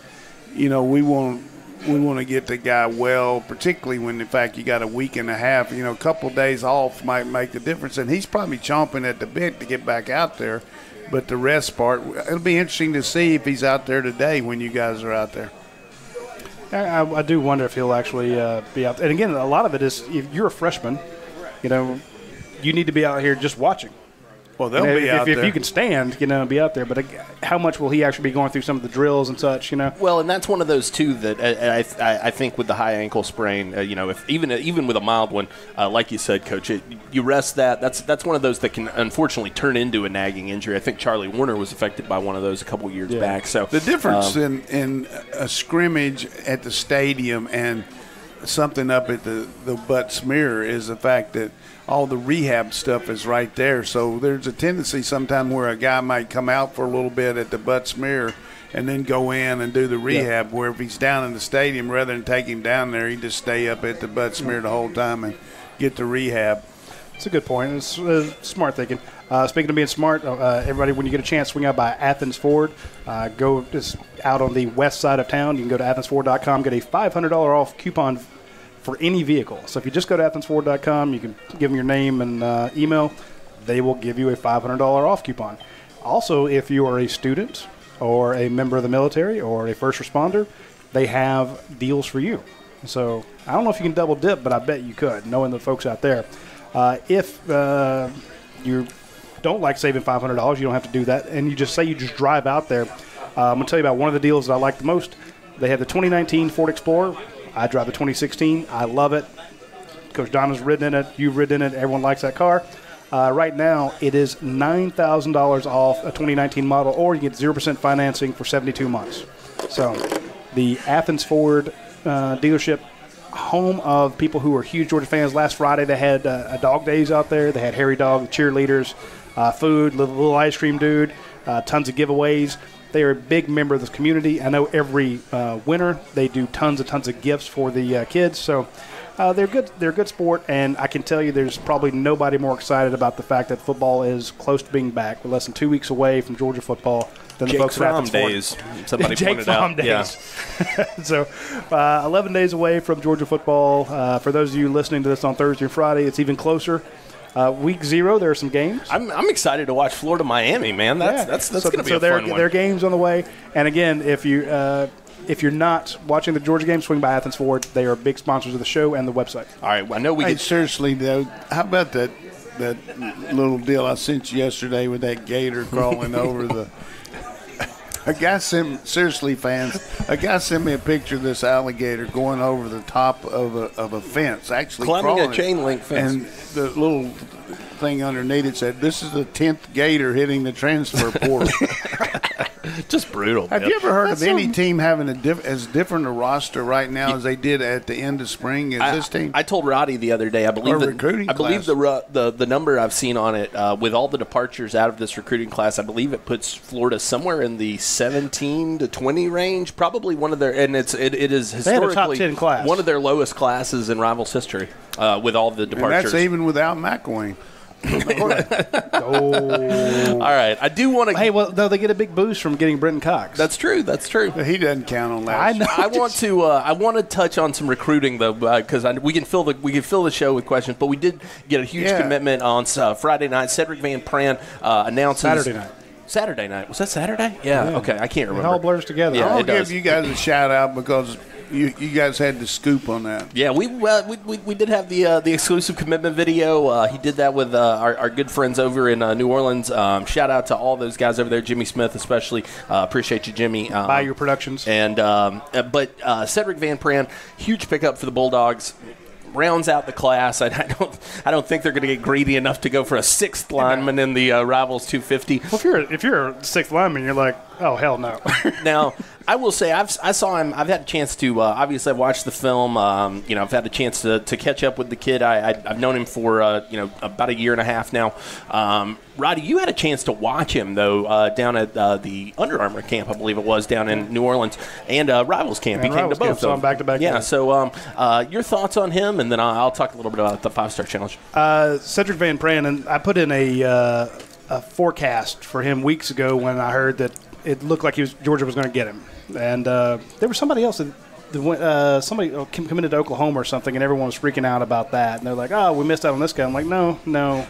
we want to get the guy well, particularly when, in fact, you got a week and a half. A couple of days off might make the difference, and he's probably chomping at the bit to get back out there. But the rest part, it'll be interesting to see if he's out there today when you guys are out there. I do wonder if he'll actually be out there. And, again, a lot of it is if you're a freshman, you need to be out here just watching. Well, they'll be out there. If you can stand, be out there. But how much will he actually be going through some of the drills and such, Well, and that's one of those, too, that I think with the high ankle sprain, if even with a mild one, like you said, Coach, you rest that. That's one of those that can unfortunately turn into a nagging injury. I think Charlie Warner was affected by one of those a couple years back. So the difference in a scrimmage at the stadium and something up at the butt smear is the fact that all the rehab stuff is right there. So there's a tendency sometimes where a guy might come out for a little bit at the butt smear and then go in and do the rehab, where if he's down in the stadium, rather than take him down there, he just stay up at the butt smear the whole time and get the rehab. That's a good point. It's smart thinking. Speaking of being smart, everybody, when you get a chance, swing out by Athens Ford. Go just out on the west side of town. You can go to athensford.com, get a $500 off coupon for any vehicle. So if you just go to athensford.com, you can give them your name and email. They will give you a $500 off coupon. Also, if you are a student or a member of the military or a first responder, they have deals for you. So I don't know if you can double dip, but I bet you could, knowing the folks out there. If you don't like saving $500, you don't have to do that, and you just say you just drive out there. I'm going to tell you about one of the deals that I like the most. They have the 2019 Ford Explorer. I drive the 2016. I love it. Coach Donna's ridden in it. You've ridden in it. Everyone likes that car. Right now, it is $9,000 off a 2019 model, or you get 0% financing for 72 months. So the Athens Ford dealership, home of people who are huge Georgia fans. Last Friday, they had dog days out there. They had Harry Dog, cheerleaders, food, little ice cream dude. tons of giveaways. They are a big member of this community. I know every winter they do tons of gifts for the kids. So they're good. They're a good sport, and I can tell you, there's probably nobody more excited about the fact that football is close to being back. We're less than 2 weeks away from Georgia football than the folks at days. Somebody Jake Fromm days. Yeah. So 11 days away from Georgia football. For those of you listening to this on Thursday and Friday, it's even closer. Week 0, there are some games. I'm excited to watch Florida Miami, man. That's going to be a fun one. There are games on the way. And again, if you're not watching the Georgia game, swing by Athens Ford. They are big sponsors of the show and the website. All right, I know we get seriously though. How about that little deal I sent you yesterday with that gator crawling over the? A guy sent seriously, fans. A guy sent me a picture of this alligator going over the top of a fence, actually climbing a chain link fence. And the little thing underneath it said, "This is the 10th gator hitting the transfer portal." Just brutal. Have you ever heard of any team having as different a roster right now as they did at the end of spring as this team? I told Roddy the other day, I believe the number I've seen on it, with all the departures out of this recruiting class, I believe it puts Florida somewhere in the 17 to 20 range, probably one of their – and it is historically top 10 class. One of their lowest classes in Rivals history with all the departures. And that's even without McElwain. Oh. All right. I do want to. Hey, well, though, they get a big boost from getting Brenton Cox. That's true. He doesn't count on that. I know. I want to touch on some recruiting though, because we can fill the show with questions. But we did get a huge commitment on Friday night. Cedric Van Pran announced Saturday night. Was that Saturday? Yeah. Okay. I can't remember. It all blurs together. Yeah, I'll give you guys a shout out because. You guys had the scoop on that. Yeah, we did have the exclusive commitment video. He did that with our good friends over in New Orleans. Shout out to all those guys over there, Jimmy Smith especially. Appreciate you, Jimmy. By your productions. And but Cedric Van Pran, huge pickup for the Bulldogs. Rounds out the class. I don't think they're going to get greedy enough to go for a sixth lineman in the Rivals 250. Well, if you're a sixth lineman, you're like, oh hell no. Now, I will say I saw him. I've had a chance to obviously I've watched the film. I've had a chance to catch up with the kid. I've known him for about a year and a half now. Roddy, you had a chance to watch him though down at the Under Armour camp, I believe it was down in New Orleans, and Rivals camp. And he came to both. So back to back. Yeah. Camp. So your thoughts on him, and then I'll talk a little bit about the 5-star challenge. Cedric Van Pran, and I put in a forecast for him weeks ago when I heard that it looked like Georgia was going to get him, and there was somebody else that. Somebody committed to Oklahoma or something, and everyone was freaking out about that. And they're like, oh, we missed out on this guy. I'm like, no.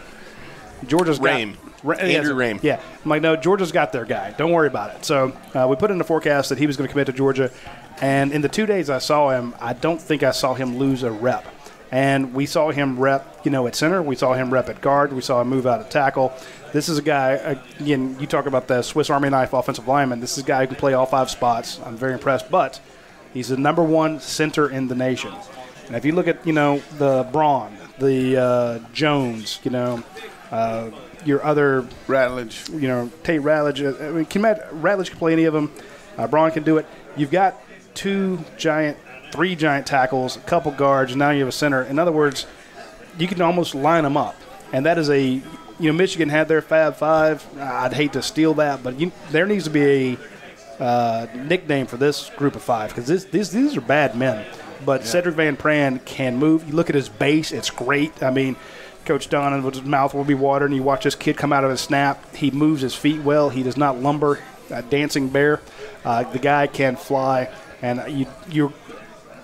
Georgia's Andrew Rame. Yeah. I'm like, no, Georgia's got their guy. Don't worry about it. So we put in a forecast that he was going to commit to Georgia. And in the 2 days I saw him, I don't think I saw him lose a rep. And we saw him rep, at center. We saw him rep at guard. We saw him move out of tackle. This is a guy, again, you talk about the Swiss Army knife offensive lineman. This is a guy who can play all 5 spots. I'm very impressed. But – he's the number 1 center in the nation. And if you look at, the Braun, the Jones, your other – Ratledge. Tate Ratledge. I mean, Ratledge can play any of them. Braun can do it. You've got 3 giant tackles, a couple guards, and now you have a center. In other words, you can almost line them up. And that is a – Michigan had their Fab Five. I'd hate to steal that, but there needs to be a – nickname for this group of 5 because these are bad men. But Cedric Van Pran can move. You look at his base, it's great. I mean, Coach Donnan, mouth will be watering. You watch this kid come out of his snap. He moves his feet well. He does not lumber. A dancing bear. The guy can fly. And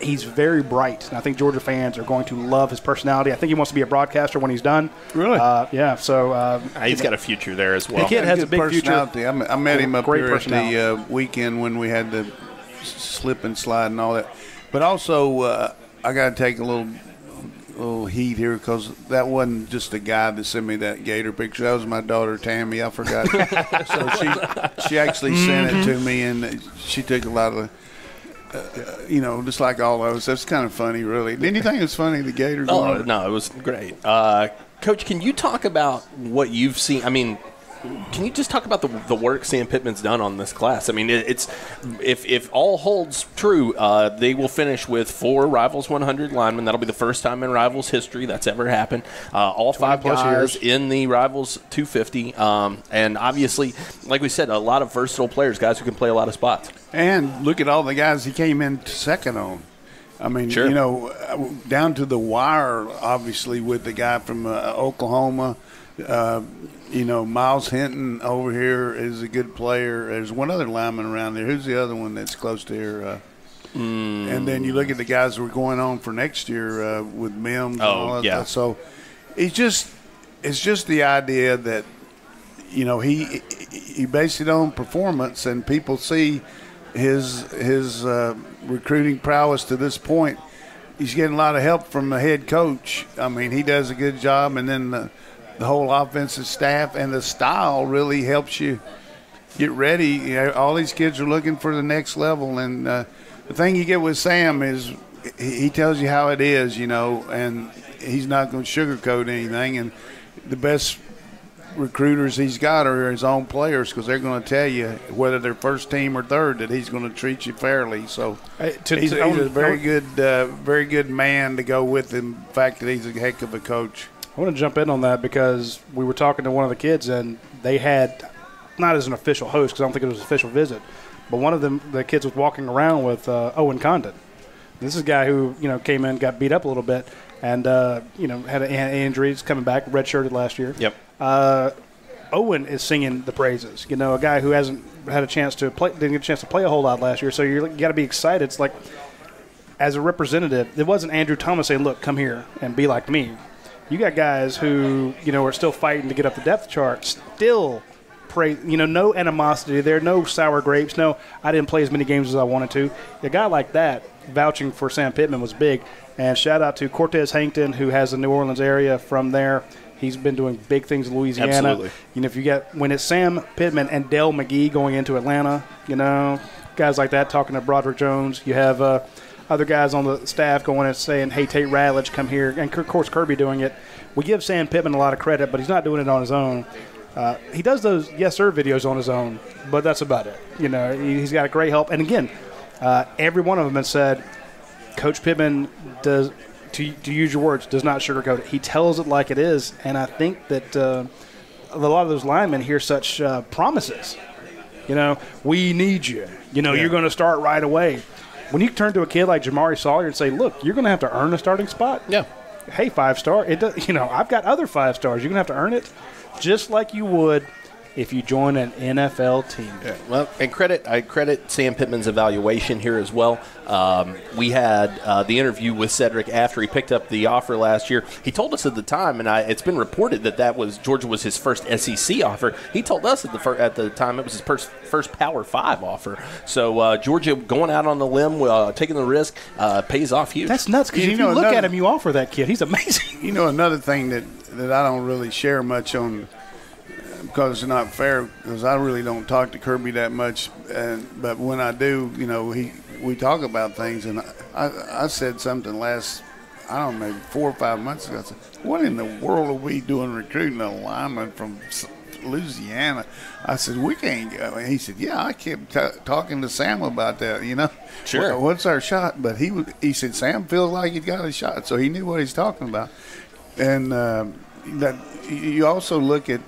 he's very bright. And I think Georgia fans are going to love his personality. I think he wants to be a broadcaster when he's done. Really? Yeah. So he's got a future there as well. The kid has a big future. I met him up here at the weekend when we had the slip and slide and all that. But also, I got to take a little heat here because that wasn't just a guy that sent me that gator picture. That was my daughter Tammy. I forgot. So she actually sent it to me, and she took a lot of. Just like all of us, that's kind of funny, really. Didn't you think it was funny, the gator? Oh, no, it was great. Coach, can you talk about what you've seen? I mean, Can you just talk about the work Sam Pittman's done on this class? I mean, it's if all holds true, they will finish with 4 Rivals 100 linemen. That'll be the first time in Rivals history that's ever happened. All 5 guys in the Rivals 250. And obviously, like we said, a lot of versatile players, guys who can play a lot of spots. And look at all the guys he came in second on. I mean, sure. You know, down to the wire, obviously, with the guy from Oklahoma. You know, Miles Hinton over here is a good player. There's one other lineman around there. Who's the other one that's close to here? And then you look at the guys that were going on for next year with Mims. Oh, yeah. That. So it's just the idea that, you know, he based it on performance, and people see his recruiting prowess to this point. He's getting a lot of help from the head coach. I mean, he does a good job, and then the whole offensive staff, and the style really helps you get ready. You know, all these kids are looking for the next level, and the thing you get with Sam is he tells you how it is, you know, and he's not going to sugarcoat anything. And the best recruiters he's got are his own players, because they're going to tell you whether they're first team or third that he's going to treat you fairly. So he's a very good man to go with him, the fact that he's a heck of a coach. I want to jump in on that because we were talking to one of the kids, and they had, not as an official host because I don't think it was an official visit, but one of them, the kids was walking around with Owen Condon. This is a guy who, you know, came in, got beat up a little bit, and, you know, had injuries, coming back, redshirted last year. Yep. Owen is singing the praises. You know, a guy who hasn't had a chance to play, didn't get a chance to play a whole lot last year, so you got to be excited. It's like, as a representative, it wasn't Andrew Thomas saying, look, come here and be like me. You got guys who, you know, are still fighting to get up the depth chart, still praise, you know, no animosity there, no sour grapes, no, I didn't play as many games as I wanted to. A guy like that vouching for Sam Pittman was big. And shout out to Cortez Hankton, who has the New Orleans area from there. He's been doing big things in Louisiana. Absolutely. You know, if you got, when it's Sam Pittman and Dale McGee going into Atlanta, you know, guys like that talking to Broderick Jones, you have, other guys on the staff going and saying, hey, Tate Radledge, come here. And, of course, Kirby doing it. We give Sam Pittman a lot of credit, but he's not doing it on his own. He does those yes, sir videos on his own, but that's about it. You know, he's got great help. And, again, every one of them has said, Coach Pittman does, to use your words, does not sugarcoat it. He tells it like it is. And I think that a lot of those linemen hear such promises. You know, we need you. You know, yeah. You're going to start right away. When you turn to a kid like Jamari Sawyer and say, look, you're going to have to earn a starting spot. Yeah. Hey, 5-star. It does, you know, I've got other 5 stars. You're going to have to earn it just like you would if you join an NFL team. Yeah. Well, and I credit Sam Pittman's evaluation here as well. We had the interview with Cedric after he picked up the offer last year. He told us at the time, and it's been reported that was Georgia was his first SEC offer. He told us at the time it was his first Power 5 offer. So Georgia going out on the limb, taking the risk, pays off huge. That's nuts, because if you look at him, you offer that kid. He's amazing. You know, another thing that I don't really share much on, because it's not fair, because I really don't talk to Kirby that much, but when I do, you know, we talk about things, and I said something last, I don't know, maybe 4 or 5 months ago. I said, what in the world are we doing recruiting a lineman from Louisiana? I said, we can't go. And he said, yeah, I kept talking to Sam about that, you know. Sure. What's our shot? But he said, Sam feels like he got a shot, so he knew what he's talking about. And that you also look at,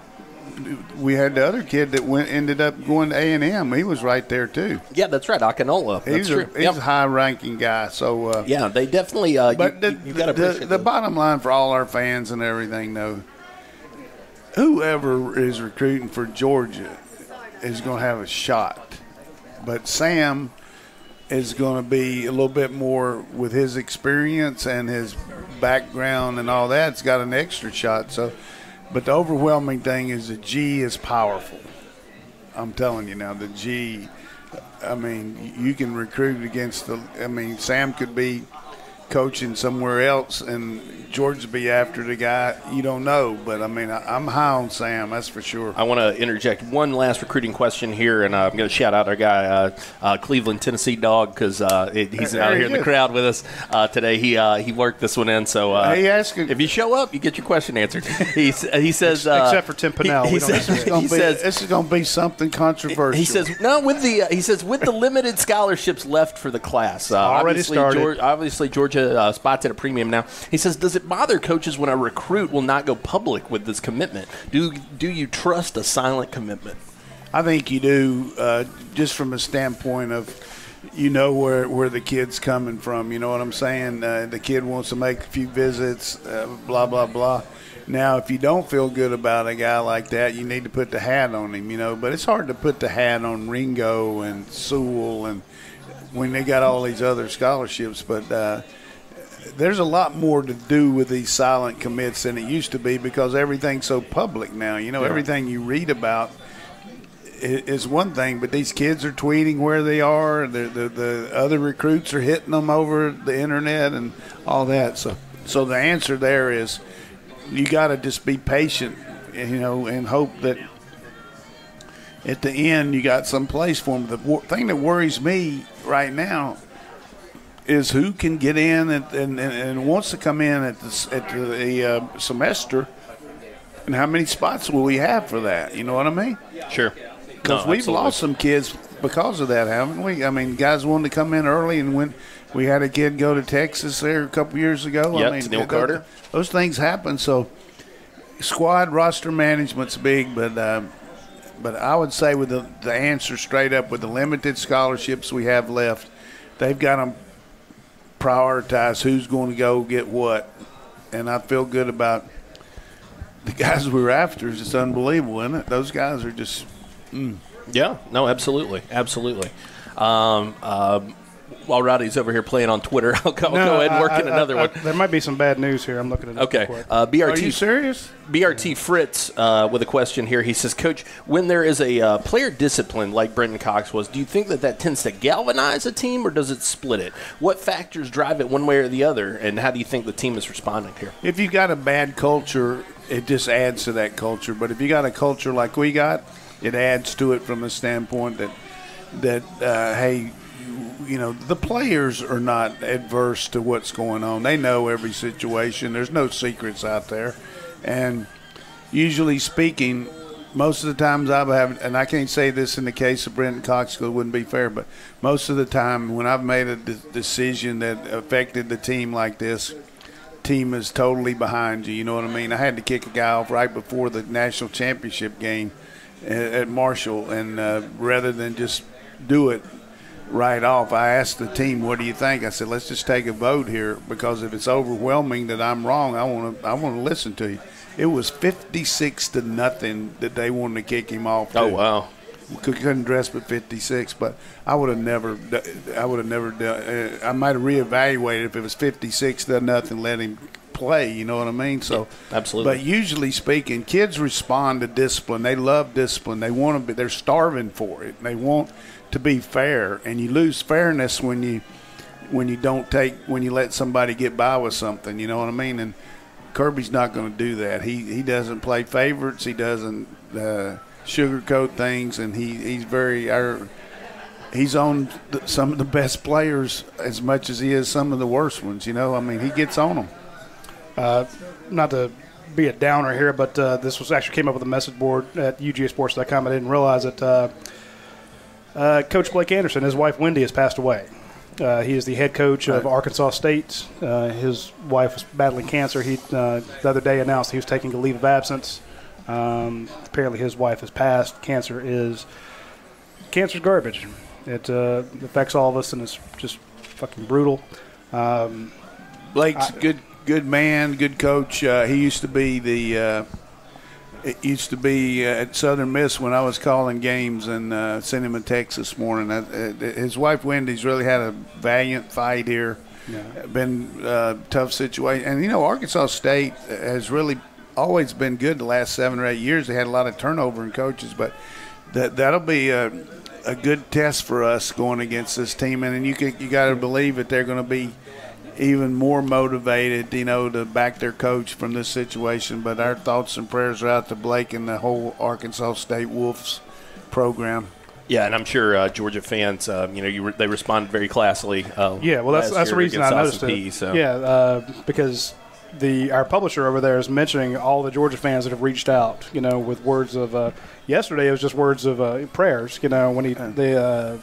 we had the other kid that ended up going to A&M. He was right there too. Yeah, that's right, Akinola. That's true. He's a high-ranking guy. So yeah, they definitely. But you got to appreciate the bottom line for all our fans and everything, though. Whoever is recruiting for Georgia is going to have a shot, but Sam is going to be a little bit more with his experience and his background and all that. It's got an extra shot. So. But the overwhelming thing is the G is powerful. I'm telling you now, the G, I mean, you can recruit against Sam could be coaching somewhere else and George will be after the guy, you don't know. But, I mean, I'm high on Sam, that's for sure. I want to interject one last recruiting question here, and I'm going to shout out our guy, Cleveland, Tennessee Dog, because he's out here in the crowd with us today. He worked this one in. So if you show up, you get your question answered. He says – except for Tim Pinnell. This is going to be something controversial. He says, no, with the – he says, with the limited scholarships left for the class. Already started. Obviously, Georgia spots at a premium now. He says, does it bother coaches when a recruit will not go public with this commitment? Do you trust a silent commitment? I think you do, just from a standpoint of you know where the kid's coming from. You know what I'm saying? The kid wants to make a few visits, blah, blah, blah. Now, if you don't feel good about a guy like that, you need to put the hat on him, you know. But it's hard to put the hat on Ringo and Sewell and when they got all these other scholarships. But there's a lot more to do with these silent commits than it used to be because everything's so public now. You know, everything you read about is one thing, but these kids are tweeting where they are. The other recruits are hitting them over the internet and all that. So the answer there is you got to just be patient, you know, and hope that at the end you got some place for them. The thing that worries me right now is who can get in and wants to come in at the semester, and how many spots will we have for that? You know what I mean? Sure. Because we've lost some kids because of that, haven't we? I mean, guys wanted to come in early, and when we had a kid go to Texas there a couple years ago. Yeah, Neil Carter. Those things happen. So squad roster management's big, but I would say with the answer straight up, with the limited scholarships we have left, they've got them prioritized who's going to go get what. And I feel good about the guys we were after. It's unbelievable, isn't it? Those guys are just Yeah, no, absolutely. Absolutely. While Roddy's over here playing on Twitter, I'll go ahead and work in another one. There might be some bad news here. I'm looking at it. Okay. BRT, are you serious? BRT Fritz with a question here. He says, Coach, when there is a player discipline like Brenton Cox was, do you think that tends to galvanize a team or does it split it? What factors drive it one way or the other, and how do you think the team is responding here? If you've got a bad culture, it just adds to that culture. But if you got a culture like we got, it adds to it from the standpoint that hey, you know, the players are not adverse to what's going on. They know every situation. There's no secrets out there. And usually speaking, most of the times I've had, and I can't say this in the case of Brenton Cox because it wouldn't be fair, but most of the time when I've made a decision that affected the team like this, team is totally behind you. You know what I mean? I had to kick a guy off right before the national championship game at Marshall, and rather than just do it right off, I asked the team, what do you think? I said, let's just take a vote here, because if it's overwhelming that I'm wrong, I want to listen to you. It was 56-0 that they wanted to kick him off. Oh, wow. Couldn't dress but 56, but I would have never I might have reevaluated if it was 56-0, let him play, you know what I mean? So yeah, absolutely. But usually speaking, kids respond to discipline. They love discipline. They want to be, they're starving for it. They want to be fair, and you lose fairness when you let somebody get by with something, you know what I mean? And Kirby's not going to do that. He doesn't play favorites. He doesn't sugarcoat things, and he's on some of the best players as much as he is some of the worst ones, you know? I mean, he gets on them. Not to be a downer here, but this was actually came up with a message board at UGASports.com. I didn't realize that Coach Blake Anderson, his wife Wendy, has passed away. He is the head coach of Arkansas State. His wife was battling cancer. He the other day announced he was taking a leave of absence. Apparently his wife has passed. Cancer's garbage. It affects all of us, and it's just fucking brutal. Blake's good man, good coach. He used to be at Southern Miss when I was calling games, and sent him a text this morning. His wife Wendy's really had a valiant fight here. Yeah. Been a tough situation. And, you know, Arkansas State has really always been good the last 7 or 8 years. They had a lot of turnover in coaches, but that'll be a good test for us going against this team. And you got to believe that they're going to be – even more motivated, you know, to back their coach from this situation. But our thoughts and prayers are out to Blake and the whole Arkansas State Wolves program. Yeah, and I'm sure Georgia fans, you know, they responded very classily. Yeah, well, that's the reason I noticed it. So. Yeah, because our publisher over there is mentioning all the Georgia fans that have reached out, you know, with words of yesterday it was just words of prayers, you know, when the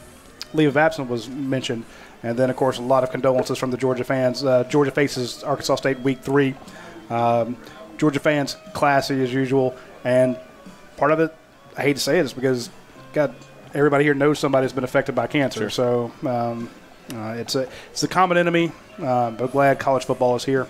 leave of absence was mentioned. And then, of course, a lot of condolences from the Georgia fans. Georgia faces Arkansas State Week 3. Georgia fans, classy as usual. And part of it, I hate to say it, is because, God, everybody here knows somebody that's been affected by cancer. Sure. So it's a common enemy, but glad college football is here.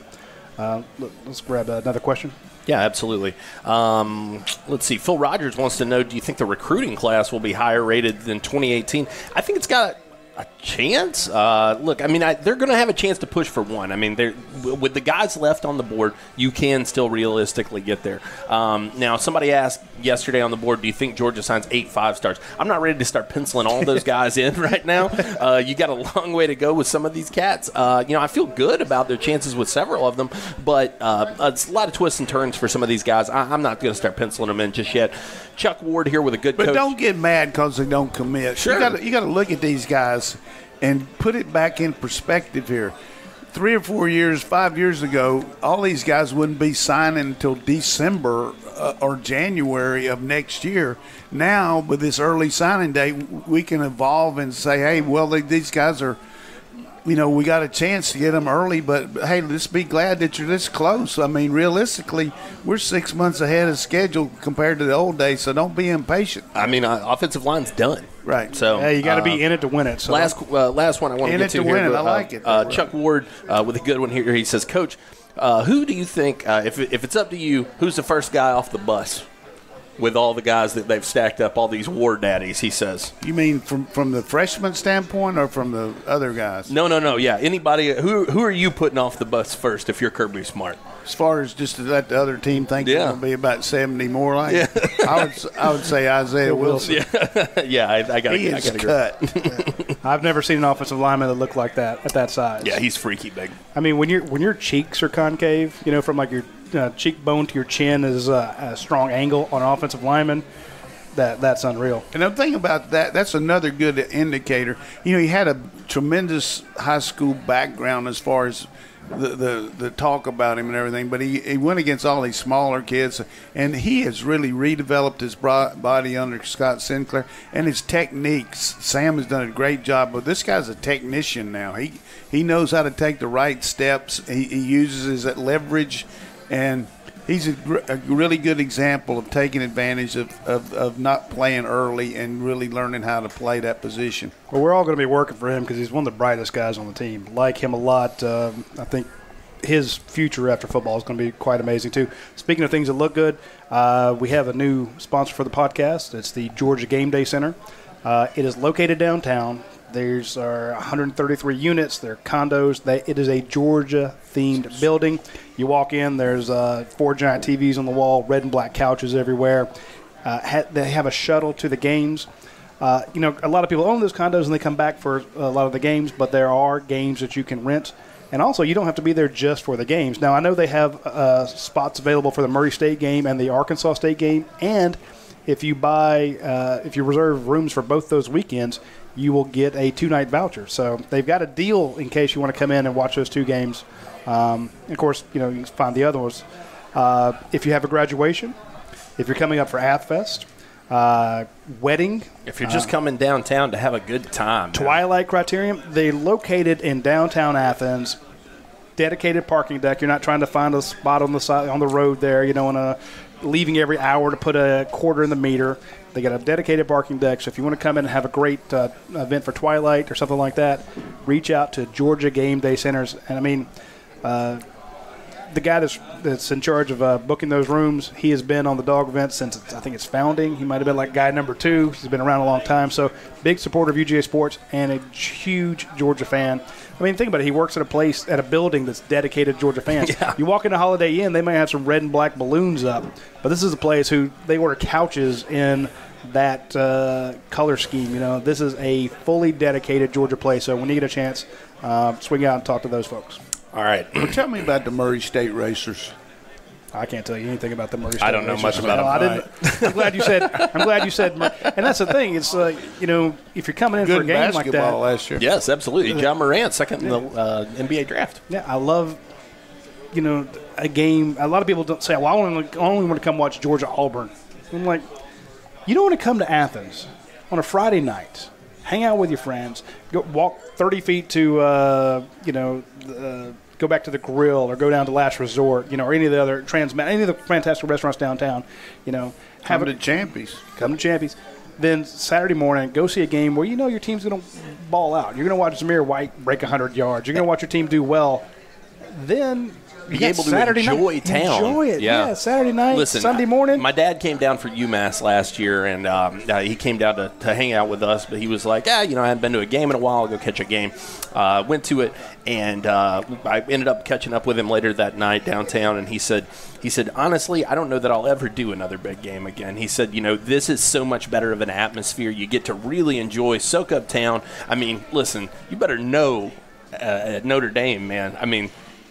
Let's grab another question. Yeah, absolutely. Let's see. Phil Rogers wants to know, do you think the recruiting class will be higher rated than 2018? I think it's got a chance. Look, I mean, they're going to have a chance to push for one. I mean, with the guys left on the board, you can still realistically get there. Now, somebody asked yesterday on the board, do you think Georgia signs 8 5-stars? I'm not ready to start penciling all those guys in right now. You got a long way to go with some of these cats. You know, I feel good about their chances with several of them, but it's a lot of twists and turns for some of these guys. I'm not going to start penciling them in just yet. Chuck Ward here with a good coach. But don't get mad because they don't commit. Sure. You got to look at these guys and put it back in perspective here. 3 or 4 years, 5 years ago, all these guys wouldn't be signing until December or January of next year. Now, with this early signing date, we can evolve and say, hey, well, these guys are, you know, we got a chance to get them early, but hey, let's be glad that you're this close. I mean, realistically, we're 6 months ahead of schedule compared to the old days, so don't be impatient. I mean, offensive line's done. Right. So yeah, you got to be in it to win it. So last one I want to get to here. In it to win it. I like it. Chuck Ward with a good one here. He says, Coach, who do you think, if it's up to you, who's the first guy off the bus with all the guys that they've stacked up, all these war daddies, he says? You mean from the freshman standpoint or from the other guys? No. Yeah, anybody. Who are you putting off the bus first if you're Kirby Smart? As far as just to let the other team think there'll be about 70 more like it. I would say Isaiah Wilson. Yeah, I got to cut. I've never seen an offensive lineman that looked like that at that size. Yeah, he's freaky big. I mean, when your cheeks are concave, you know, from like your cheekbone to your chin is a strong angle on an offensive lineman. That's unreal. And the thing about that's another good indicator. You know, he had a tremendous high school background as far as the talk about him and everything, but he went against all these smaller kids, and he has really redeveloped his body under Scott Sinclair and his techniques. Sam has done a great job, but this guy's a technician now. He knows how to take the right steps. He uses his leverage, and he's a really good example of taking advantage of not playing early and really learning how to play that position. Well, we're all going to be working for him because he's one of the brightest guys on the team. Like him a lot. I think his future after football is going to be quite amazing too. Speaking of things that look good, we have a new sponsor for the podcast. It's the Georgia Game Day Center. It is located downtown. There's 133 units. They're condos. It is a Georgia-themed building. You walk in, there's 4 giant TVs on the wall, red and black couches everywhere. They have a shuttle to the games. You know, a lot of people own those condos, and they come back for a lot of the games, but there are games that you can rent. And also, you don't have to be there just for the games. Now, I know they have spots available for the Murray State game and the Arkansas State game, and if you reserve rooms for both those weekends, you will get a 2-night voucher. So they've got a deal in case you want to come in and watch those 2 games. Of course, you know, you can find the other ones. If you have a graduation, if you're coming up for AthFest, wedding. If you're just coming downtown to have a good time. Twilight Criterium, they're located in downtown Athens. Dedicated parking deck. You're not trying to find a spot on the side on the road there, you know, leaving every hour to put a quarter in the meter. They got a dedicated parking deck, so if you want to come in and have a great event for Twilight or something like that, reach out to Georgia Game Day Centers. And, I mean, the guy that's in charge of booking those rooms, he has been on the dog event since, I think, its founding. He might have been like guy number 2. He's been around a long time. So big supporter of UGA Sports and a huge Georgia fan. I mean, think about it. He works at a building that's dedicated to Georgia fans. Yeah. You walk into Holiday Inn, they might have some red and black balloons up. But this is a place who they order couches in that color scheme. You know, this is a fully dedicated Georgia place. So when you get a chance, swing out and talk to those folks. All right. Tell me about the Murray State Racers. I can't tell you anything about the Murray State Racers. I don't know much about them. I'm glad you said. And that's the thing. It's like, you know, if you're coming in for a game like that. Good basketball last year. Yes, absolutely. John Morant, second in the NBA draft. Yeah, I love, you know, a game. A lot of people don't say, well, I only want to come watch Georgia-Auburn. I'm like, you don't want to come to Athens on a Friday night, hang out with your friends, go walk 30 feet to, go back to the grill or go down to Last Resort, you know, or any of the other fantastic restaurants downtown, you know. Come to Champions. Then Saturday morning, go see a game where you know your team's going to ball out. You're going to watch Zamir White break 100 yards. You're going to watch your team do well. Then be able to enjoy town. Yeah, Saturday night, Sunday morning. My dad came down for UMass last year, and he came down to hang out with us. But he was like, you know, I haven't been to a game in a while. I'll go catch a game. Went to it, and I ended up catching up with him later that night downtown. And he said, honestly, I don't know that I'll ever do another big game again. He said, you know, this is so much better of an atmosphere. You get to really enjoy, soak up town. I mean, listen, you better know at Notre Dame, man. I mean,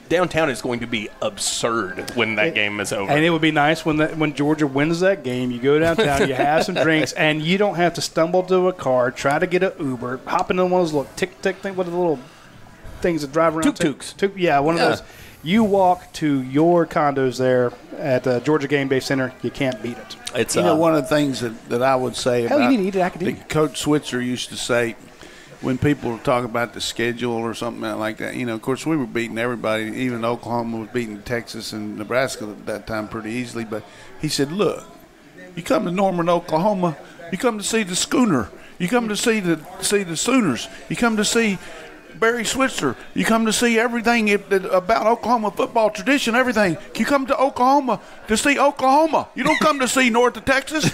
downtown is going to be absurd when that game is over. And it would be nice when Georgia wins that game, you go downtown, you have some drinks, and you don't have to stumble to a car, try to get an Uber, hop into one of those little tick-tick thing, what are the little things that drive around? Tuk-tuks. One of those. You walk to your condos there at the Georgia Game Day Center, you can't beat it. It's, you know, one of the things that I would say about you need to eat at academia. Coach Switzer used to say, when people talk about the schedule or something like that, you know, of course, we were beating everybody. Even Oklahoma was beating Texas and Nebraska at that time pretty easily. But he said, look, you come to Norman, Oklahoma, you come to see the Schooner. You come to see the Sooners. You come to see Barry Switzer. You come to see everything about Oklahoma football tradition, everything. You come to Oklahoma to see Oklahoma. You don't come to see north of Texas.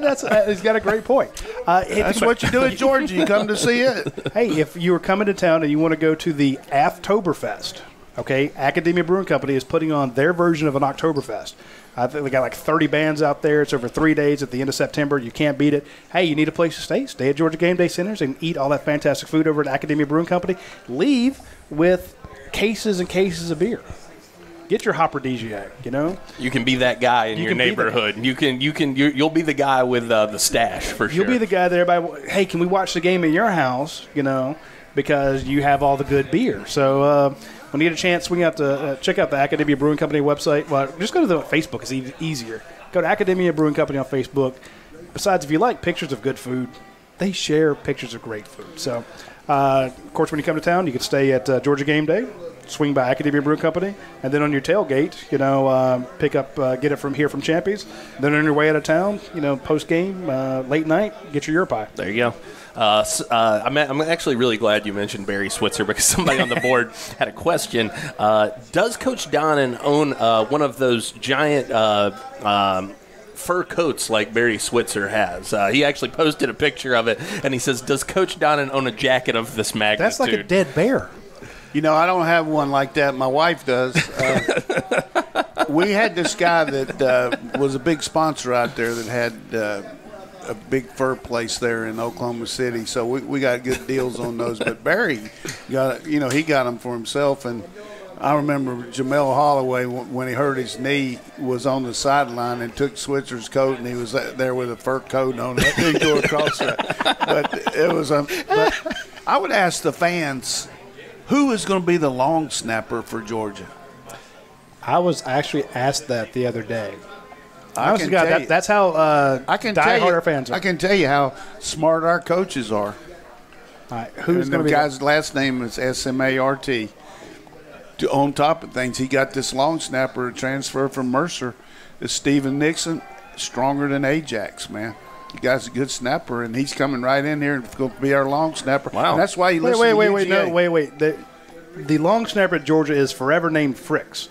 And he's got a great point. That's what you do at Georgia. You come to see it. Hey, if you were coming to town and you want to go to the Aftoberfest, okay, Academia Brewing Company is putting on their version of an Oktoberfest. I think they got like 30 bands out there. It's over 3 days at the end of September. You can't beat it. Hey, you need a place to stay. Stay at Georgia Game Day Centers and eat all that fantastic food over at Academia Brewing Company. Leave with cases and cases of beer. Get your hopperdegiac, you know. You can be that guy in your neighborhood. You'll be the guy with the stash for sure. You'll be the guy that everybody, hey, can we watch the game in your house, you know, because you have all the good beer. So when you get a chance, swing out to check out the Academia Brewing Company website. Well, just go to the Facebook. It's easier. Go to Academia Brewing Company on Facebook. Besides, if you like pictures of good food, they share pictures of great food. So, of course, when you come to town, you can stay at Georgia Game Day. Swing by Academia Brewing Company, and then on your tailgate, you know, pick up, get it from here from Champions. Then on your way out of town, you know, post game, late night, get your pie. There you go. I'm actually really glad you mentioned Barry Switzer because somebody on the board had a question. Does Coach Donnan own one of those giant fur coats like Barry Switzer has? He actually posted a picture of it, and he says, "Does Coach Donnan own a jacket of this magnitude?" That's like a dead bear. You know, I don't have one like that. My wife does. We had this guy that was a big sponsor out there that had a big fur place there in Oklahoma City. So we got good deals on those. But Barry, he got them for himself. And I remember Jamel Holloway, when he hurt his knee, was on the sideline and took Switzer's coat, and he was there with a fur coat on it. He'd go across that. But it was I would ask the fans, who is going to be the long snapper for Georgia? I was actually asked that the other day. That's how diehard fans are. I can tell you how smart our coaches are. All right, who's going to be? The guy's last name is S-M-A-R-T. On top of things, he got this long snapper transfer from Mercer. It's Steven Nixon, stronger than Ajax, man. The guy's a good snapper, and he's coming right in here and going to be our long snapper. Wow. And that's why he listens to UGA. Wait. The long snapper at Georgia is forever named Fricks.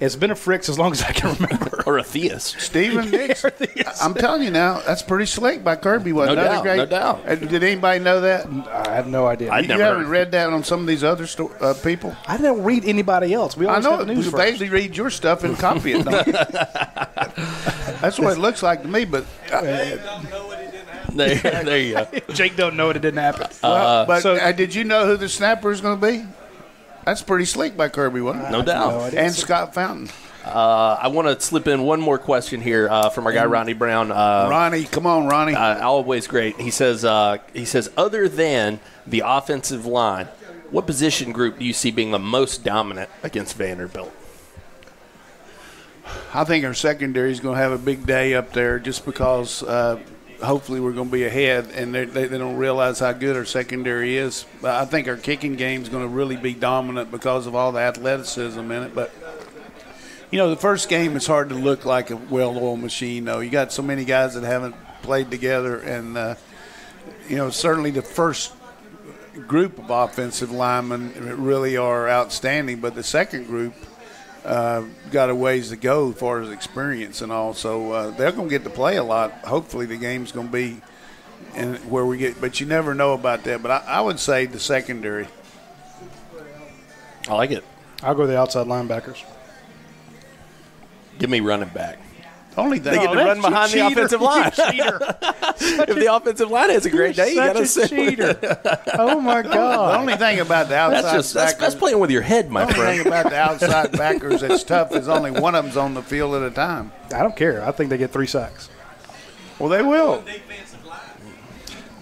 It's been a Fricks as long as I can remember. Or a theist. Steven Nix. I'm telling you now, that's pretty slick by Kirby. No doubt. Did anybody know that? I have no idea. You haven't read that on some of these other people? I don't read anybody else. We always have news. I basically read your stuff and copy it. That's what it looks like to me, but there you go. Jake don't know it didn't happen. But did you know who the snapper is going to be? That's pretty slick by Kirby, wasn't it? No doubt. No, and Scott Fountain. I want to slip in one more question here from our guy Ronnie Brown. Ronnie, come on, Ronnie. Always great. He says, other than the offensive line, what position group do you see being the most dominant against Vanderbilt? I think our secondary is going to have a big day up there just because hopefully we're going to be ahead, and they don't realize how good our secondary is. I think our kicking game is going to really be dominant because of all the athleticism in it. But, you know, the first game is hard to look like a well-oiled machine, though. You got so many guys that haven't played together, and, you know, certainly the first group of offensive linemen really are outstanding, but the second group, got a ways to go as far as experience and all, so they're going to get to play a lot. Hopefully the game's going to be in where we get, but you never know about that. But I would say the secondary. I like it. I'll go the outside linebackers. Give me running back. Only they get to run behind the offensive line. If the offensive line has a great day, you got to say cheater. Oh my God! The only thing about the outside backers—that's playing with your head, my friend. The only thing about the outside backers that's tough is only one of them's on the field at a time. I don't care. I think they get 3 sacks. Well, they will.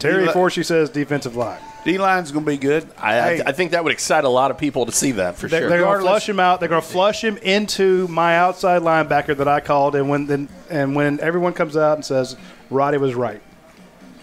Terry Forshee says defensive line. D-line's going to be good. I think that would excite a lot of people to see that, for sure. They're going to flush him out. They're going to flush him into my outside linebacker that I called, and when everyone comes out and says, Roddy was right.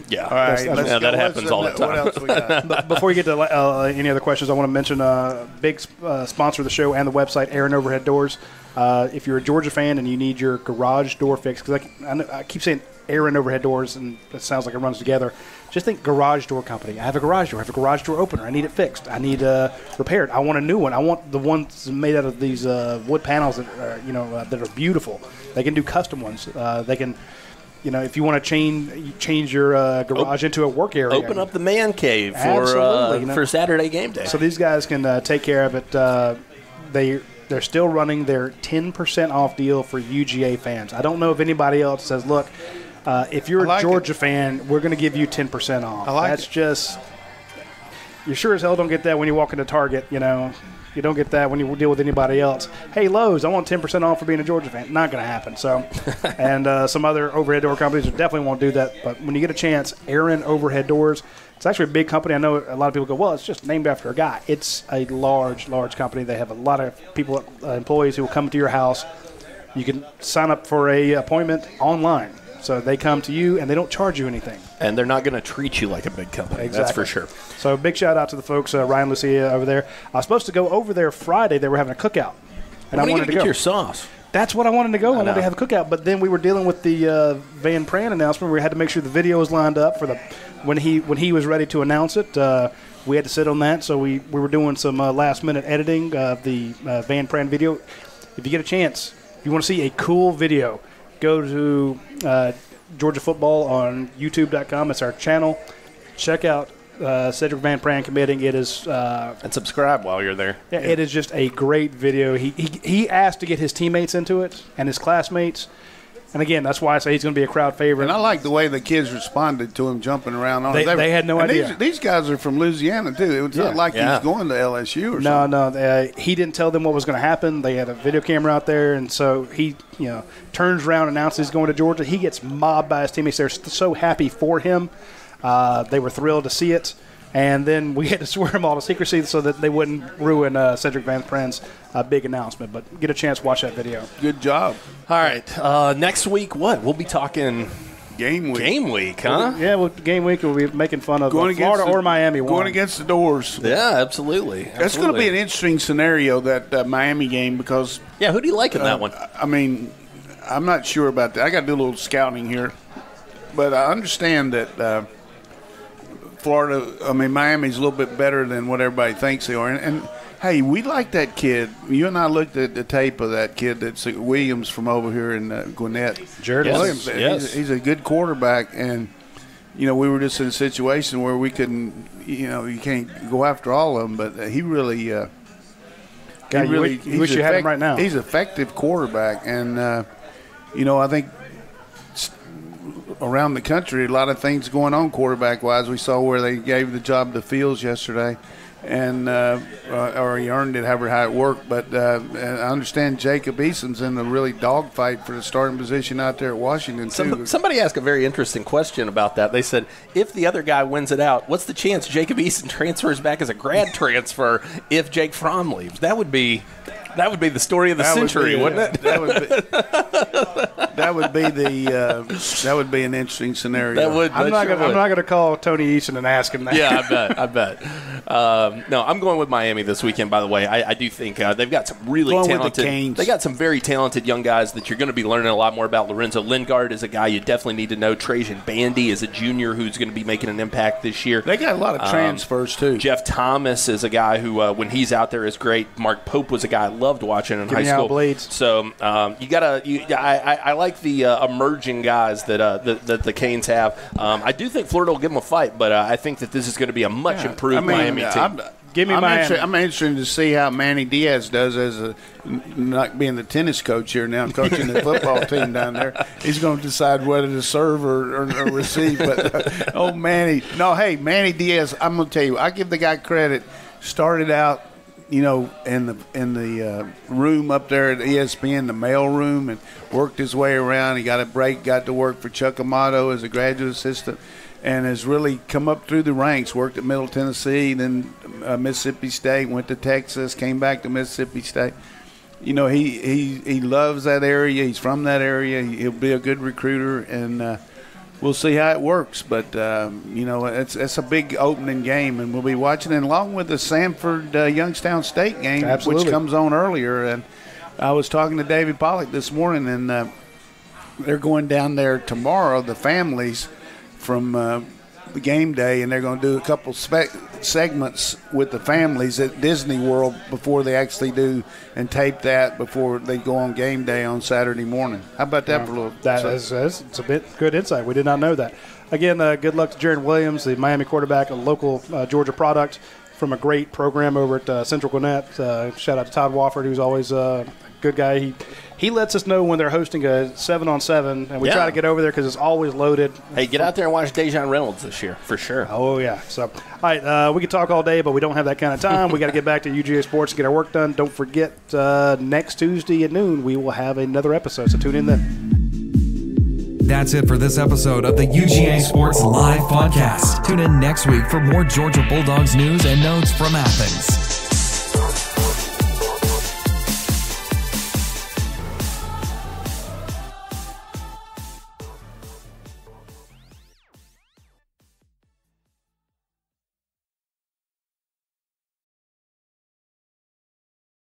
Yeah, all right. That happens all the time. What else we got? But before you get to any other questions, I want to mention a big sponsor of the show and the website, Aaron Overhead Doors. If you're a Georgia fan and you need your garage door fixed, because I keep saying Aaron Overhead Doors, and it sounds like it runs together. Just think garage door company. I have a garage door. I have a garage door opener. I need it fixed. I need repaired. I want a new one. I want the ones made out of these wood panels that are, that are beautiful. They can do custom ones. They can, if you want to change your garage into a work area. Open up the man cave for Saturday game day. So these guys can take care of it. They're still running their 10% off deal for UGA fans. I don't know if anybody else says, look, if you're a Georgia fan, we're going to give you 10% off. You sure as hell don't get that when you walk into Target, You don't get that when you deal with anybody else. Hey, Lowe's, I want 10% off for being a Georgia fan. Not going to happen. So, and some other overhead door companies definitely won't do that. But when you get a chance, Aaron Overhead Doors, it's actually a big company. I know a lot of people go, well, it's just named after a guy. It's a large, large company. They have a lot of people, employees who will come to your house. You can sign up for an appointment online. So they come to you, and they don't charge you anything. And they're not going to treat you like a big company. Exactly. That's for sure. So big shout-out to the folks, Ryan Lucia over there. I was supposed to go over there Friday. They were having a cookout. And I wanted to get your sauce. That's what I wanted to go. I wanted to have a cookout. But then we were dealing with the Van Pran announcement. We had to make sure the video was lined up for the when he was ready to announce it. We had to sit on that. So we were doing some last-minute editing of the Van Pran video. If you get a chance, if you want to see a cool video, go to Georgia Football on YouTube.com. It's our channel. Check out Cedric Van Pran committing. It is and subscribe while you're there. Yeah, it is just a great video. He asked to get his teammates into it and his classmates. And, again, that's why I say he's going to be a crowd favorite. And I like the way the kids responded to him jumping around. They had no idea. These guys are from Louisiana, too. It's not like he's going to LSU or something. No, he didn't tell them what was going to happen. They had a video camera out there, and so he, turns around and announces he's going to Georgia. He gets mobbed by his teammates. They're so happy for him. They were thrilled to see it. And then we had to swear them all to secrecy so that they wouldn't ruin Cedric Van Pran's big announcement. But get a chance, watch that video. Good job. All right. Next week, what? We'll be talking game week. Game week, huh? Game week, we'll be making fun of Florida or Miami. Going against the doors. Yeah, absolutely. That's going to be an interesting scenario, that Miami game, because – yeah, who do you like in that one? I mean, I'm not sure about that. I got to do a little scouting here. But I understand that Miami's a little bit better than what everybody thinks they are. And hey, we like that kid. You and I looked at the tape of that kid that's Williams from over here in Gwinnett. Jared Williams. Yes. He's a good quarterback. And, we were just in a situation where we couldn't, you can't go after all of them. But he really you wish you had him right now. He's an effective quarterback. And, I think around the country, a lot of things going on quarterback-wise. We saw where they gave the job to Fields yesterday. and or he earned it, however how it worked. But I understand Jacob Eason's in a really dogfight for the starting position out there at Washington, too. Somebody asked a very interesting question about that. They said, if the other guy wins it out, what's the chance Jacob Eason transfers back as a grad transfer if Jake Fromm leaves? That would be the story of the century, wouldn't it? That would be an interesting scenario. I'm not going to call Tony Eason and ask him that. Yeah, I bet. No, I'm going with Miami this weekend. By the way, I do think they've got some really talented. They got some very talented young guys that you're going to be learning a lot more about. Lorenzo Lingard is a guy you definitely need to know. Trajan Bandy is a junior who's going to be making an impact this year. They got a lot of transfers too. Jeff Thomas is a guy who, when he's out there, is great. Mark Pope was a guy I loved watching in high school. So I like the emerging guys that the Canes have. I do think Florida will give them a fight, but I think that this is going to be a much improved Miami team. I'm interested to see how Manny Diaz does as not being the tennis coach here now, coaching the football team down there. He's going to decide whether to serve or receive. But Manny, Manny Diaz, I'm going to tell you, I give the guy credit. Started out, in the room up there at ESPN, the mail room, and worked his way around. He got a break, got to work for Chuck Amato as a graduate assistant, and has really come up through the ranks. Worked at Middle Tennessee, then Mississippi State, went to Texas, came back to Mississippi State. He loves that area. He's from that area. He'll be a good recruiter, and we'll see how it works. But, it's a big opening game, and we'll be watching it along with the Sanford-Youngstown State game, absolutely, which comes on earlier. And I was talking to David Pollack this morning, and they're going down there tomorrow, the families, from the game day, and they're going to do a couple segments with the families at Disney World before they actually do and tape that before they go on game day on Saturday morning. How about that for a little? It's a bit good insight. We did not know that. Again, good luck to Jaron Williams, the Miami quarterback, a local Georgia product from a great program over at Central Gwinnett. Shout out to Todd Wofford, who's always a good guy. He lets us know when they're hosting a 7-on-7, and we try to get over there because it's always loaded. Hey, get out there and watch Dejon Reynolds this year for sure. Oh, yeah. So, all right, we could talk all day, but we don't have that kind of time. We got to get back to UGA Sports and get our work done. Don't forget, next Tuesday at noon, we will have another episode, so tune in then. That's it for this episode of the UGA Sports Live Podcast. Tune in next week for more Georgia Bulldogs news and notes from Athens.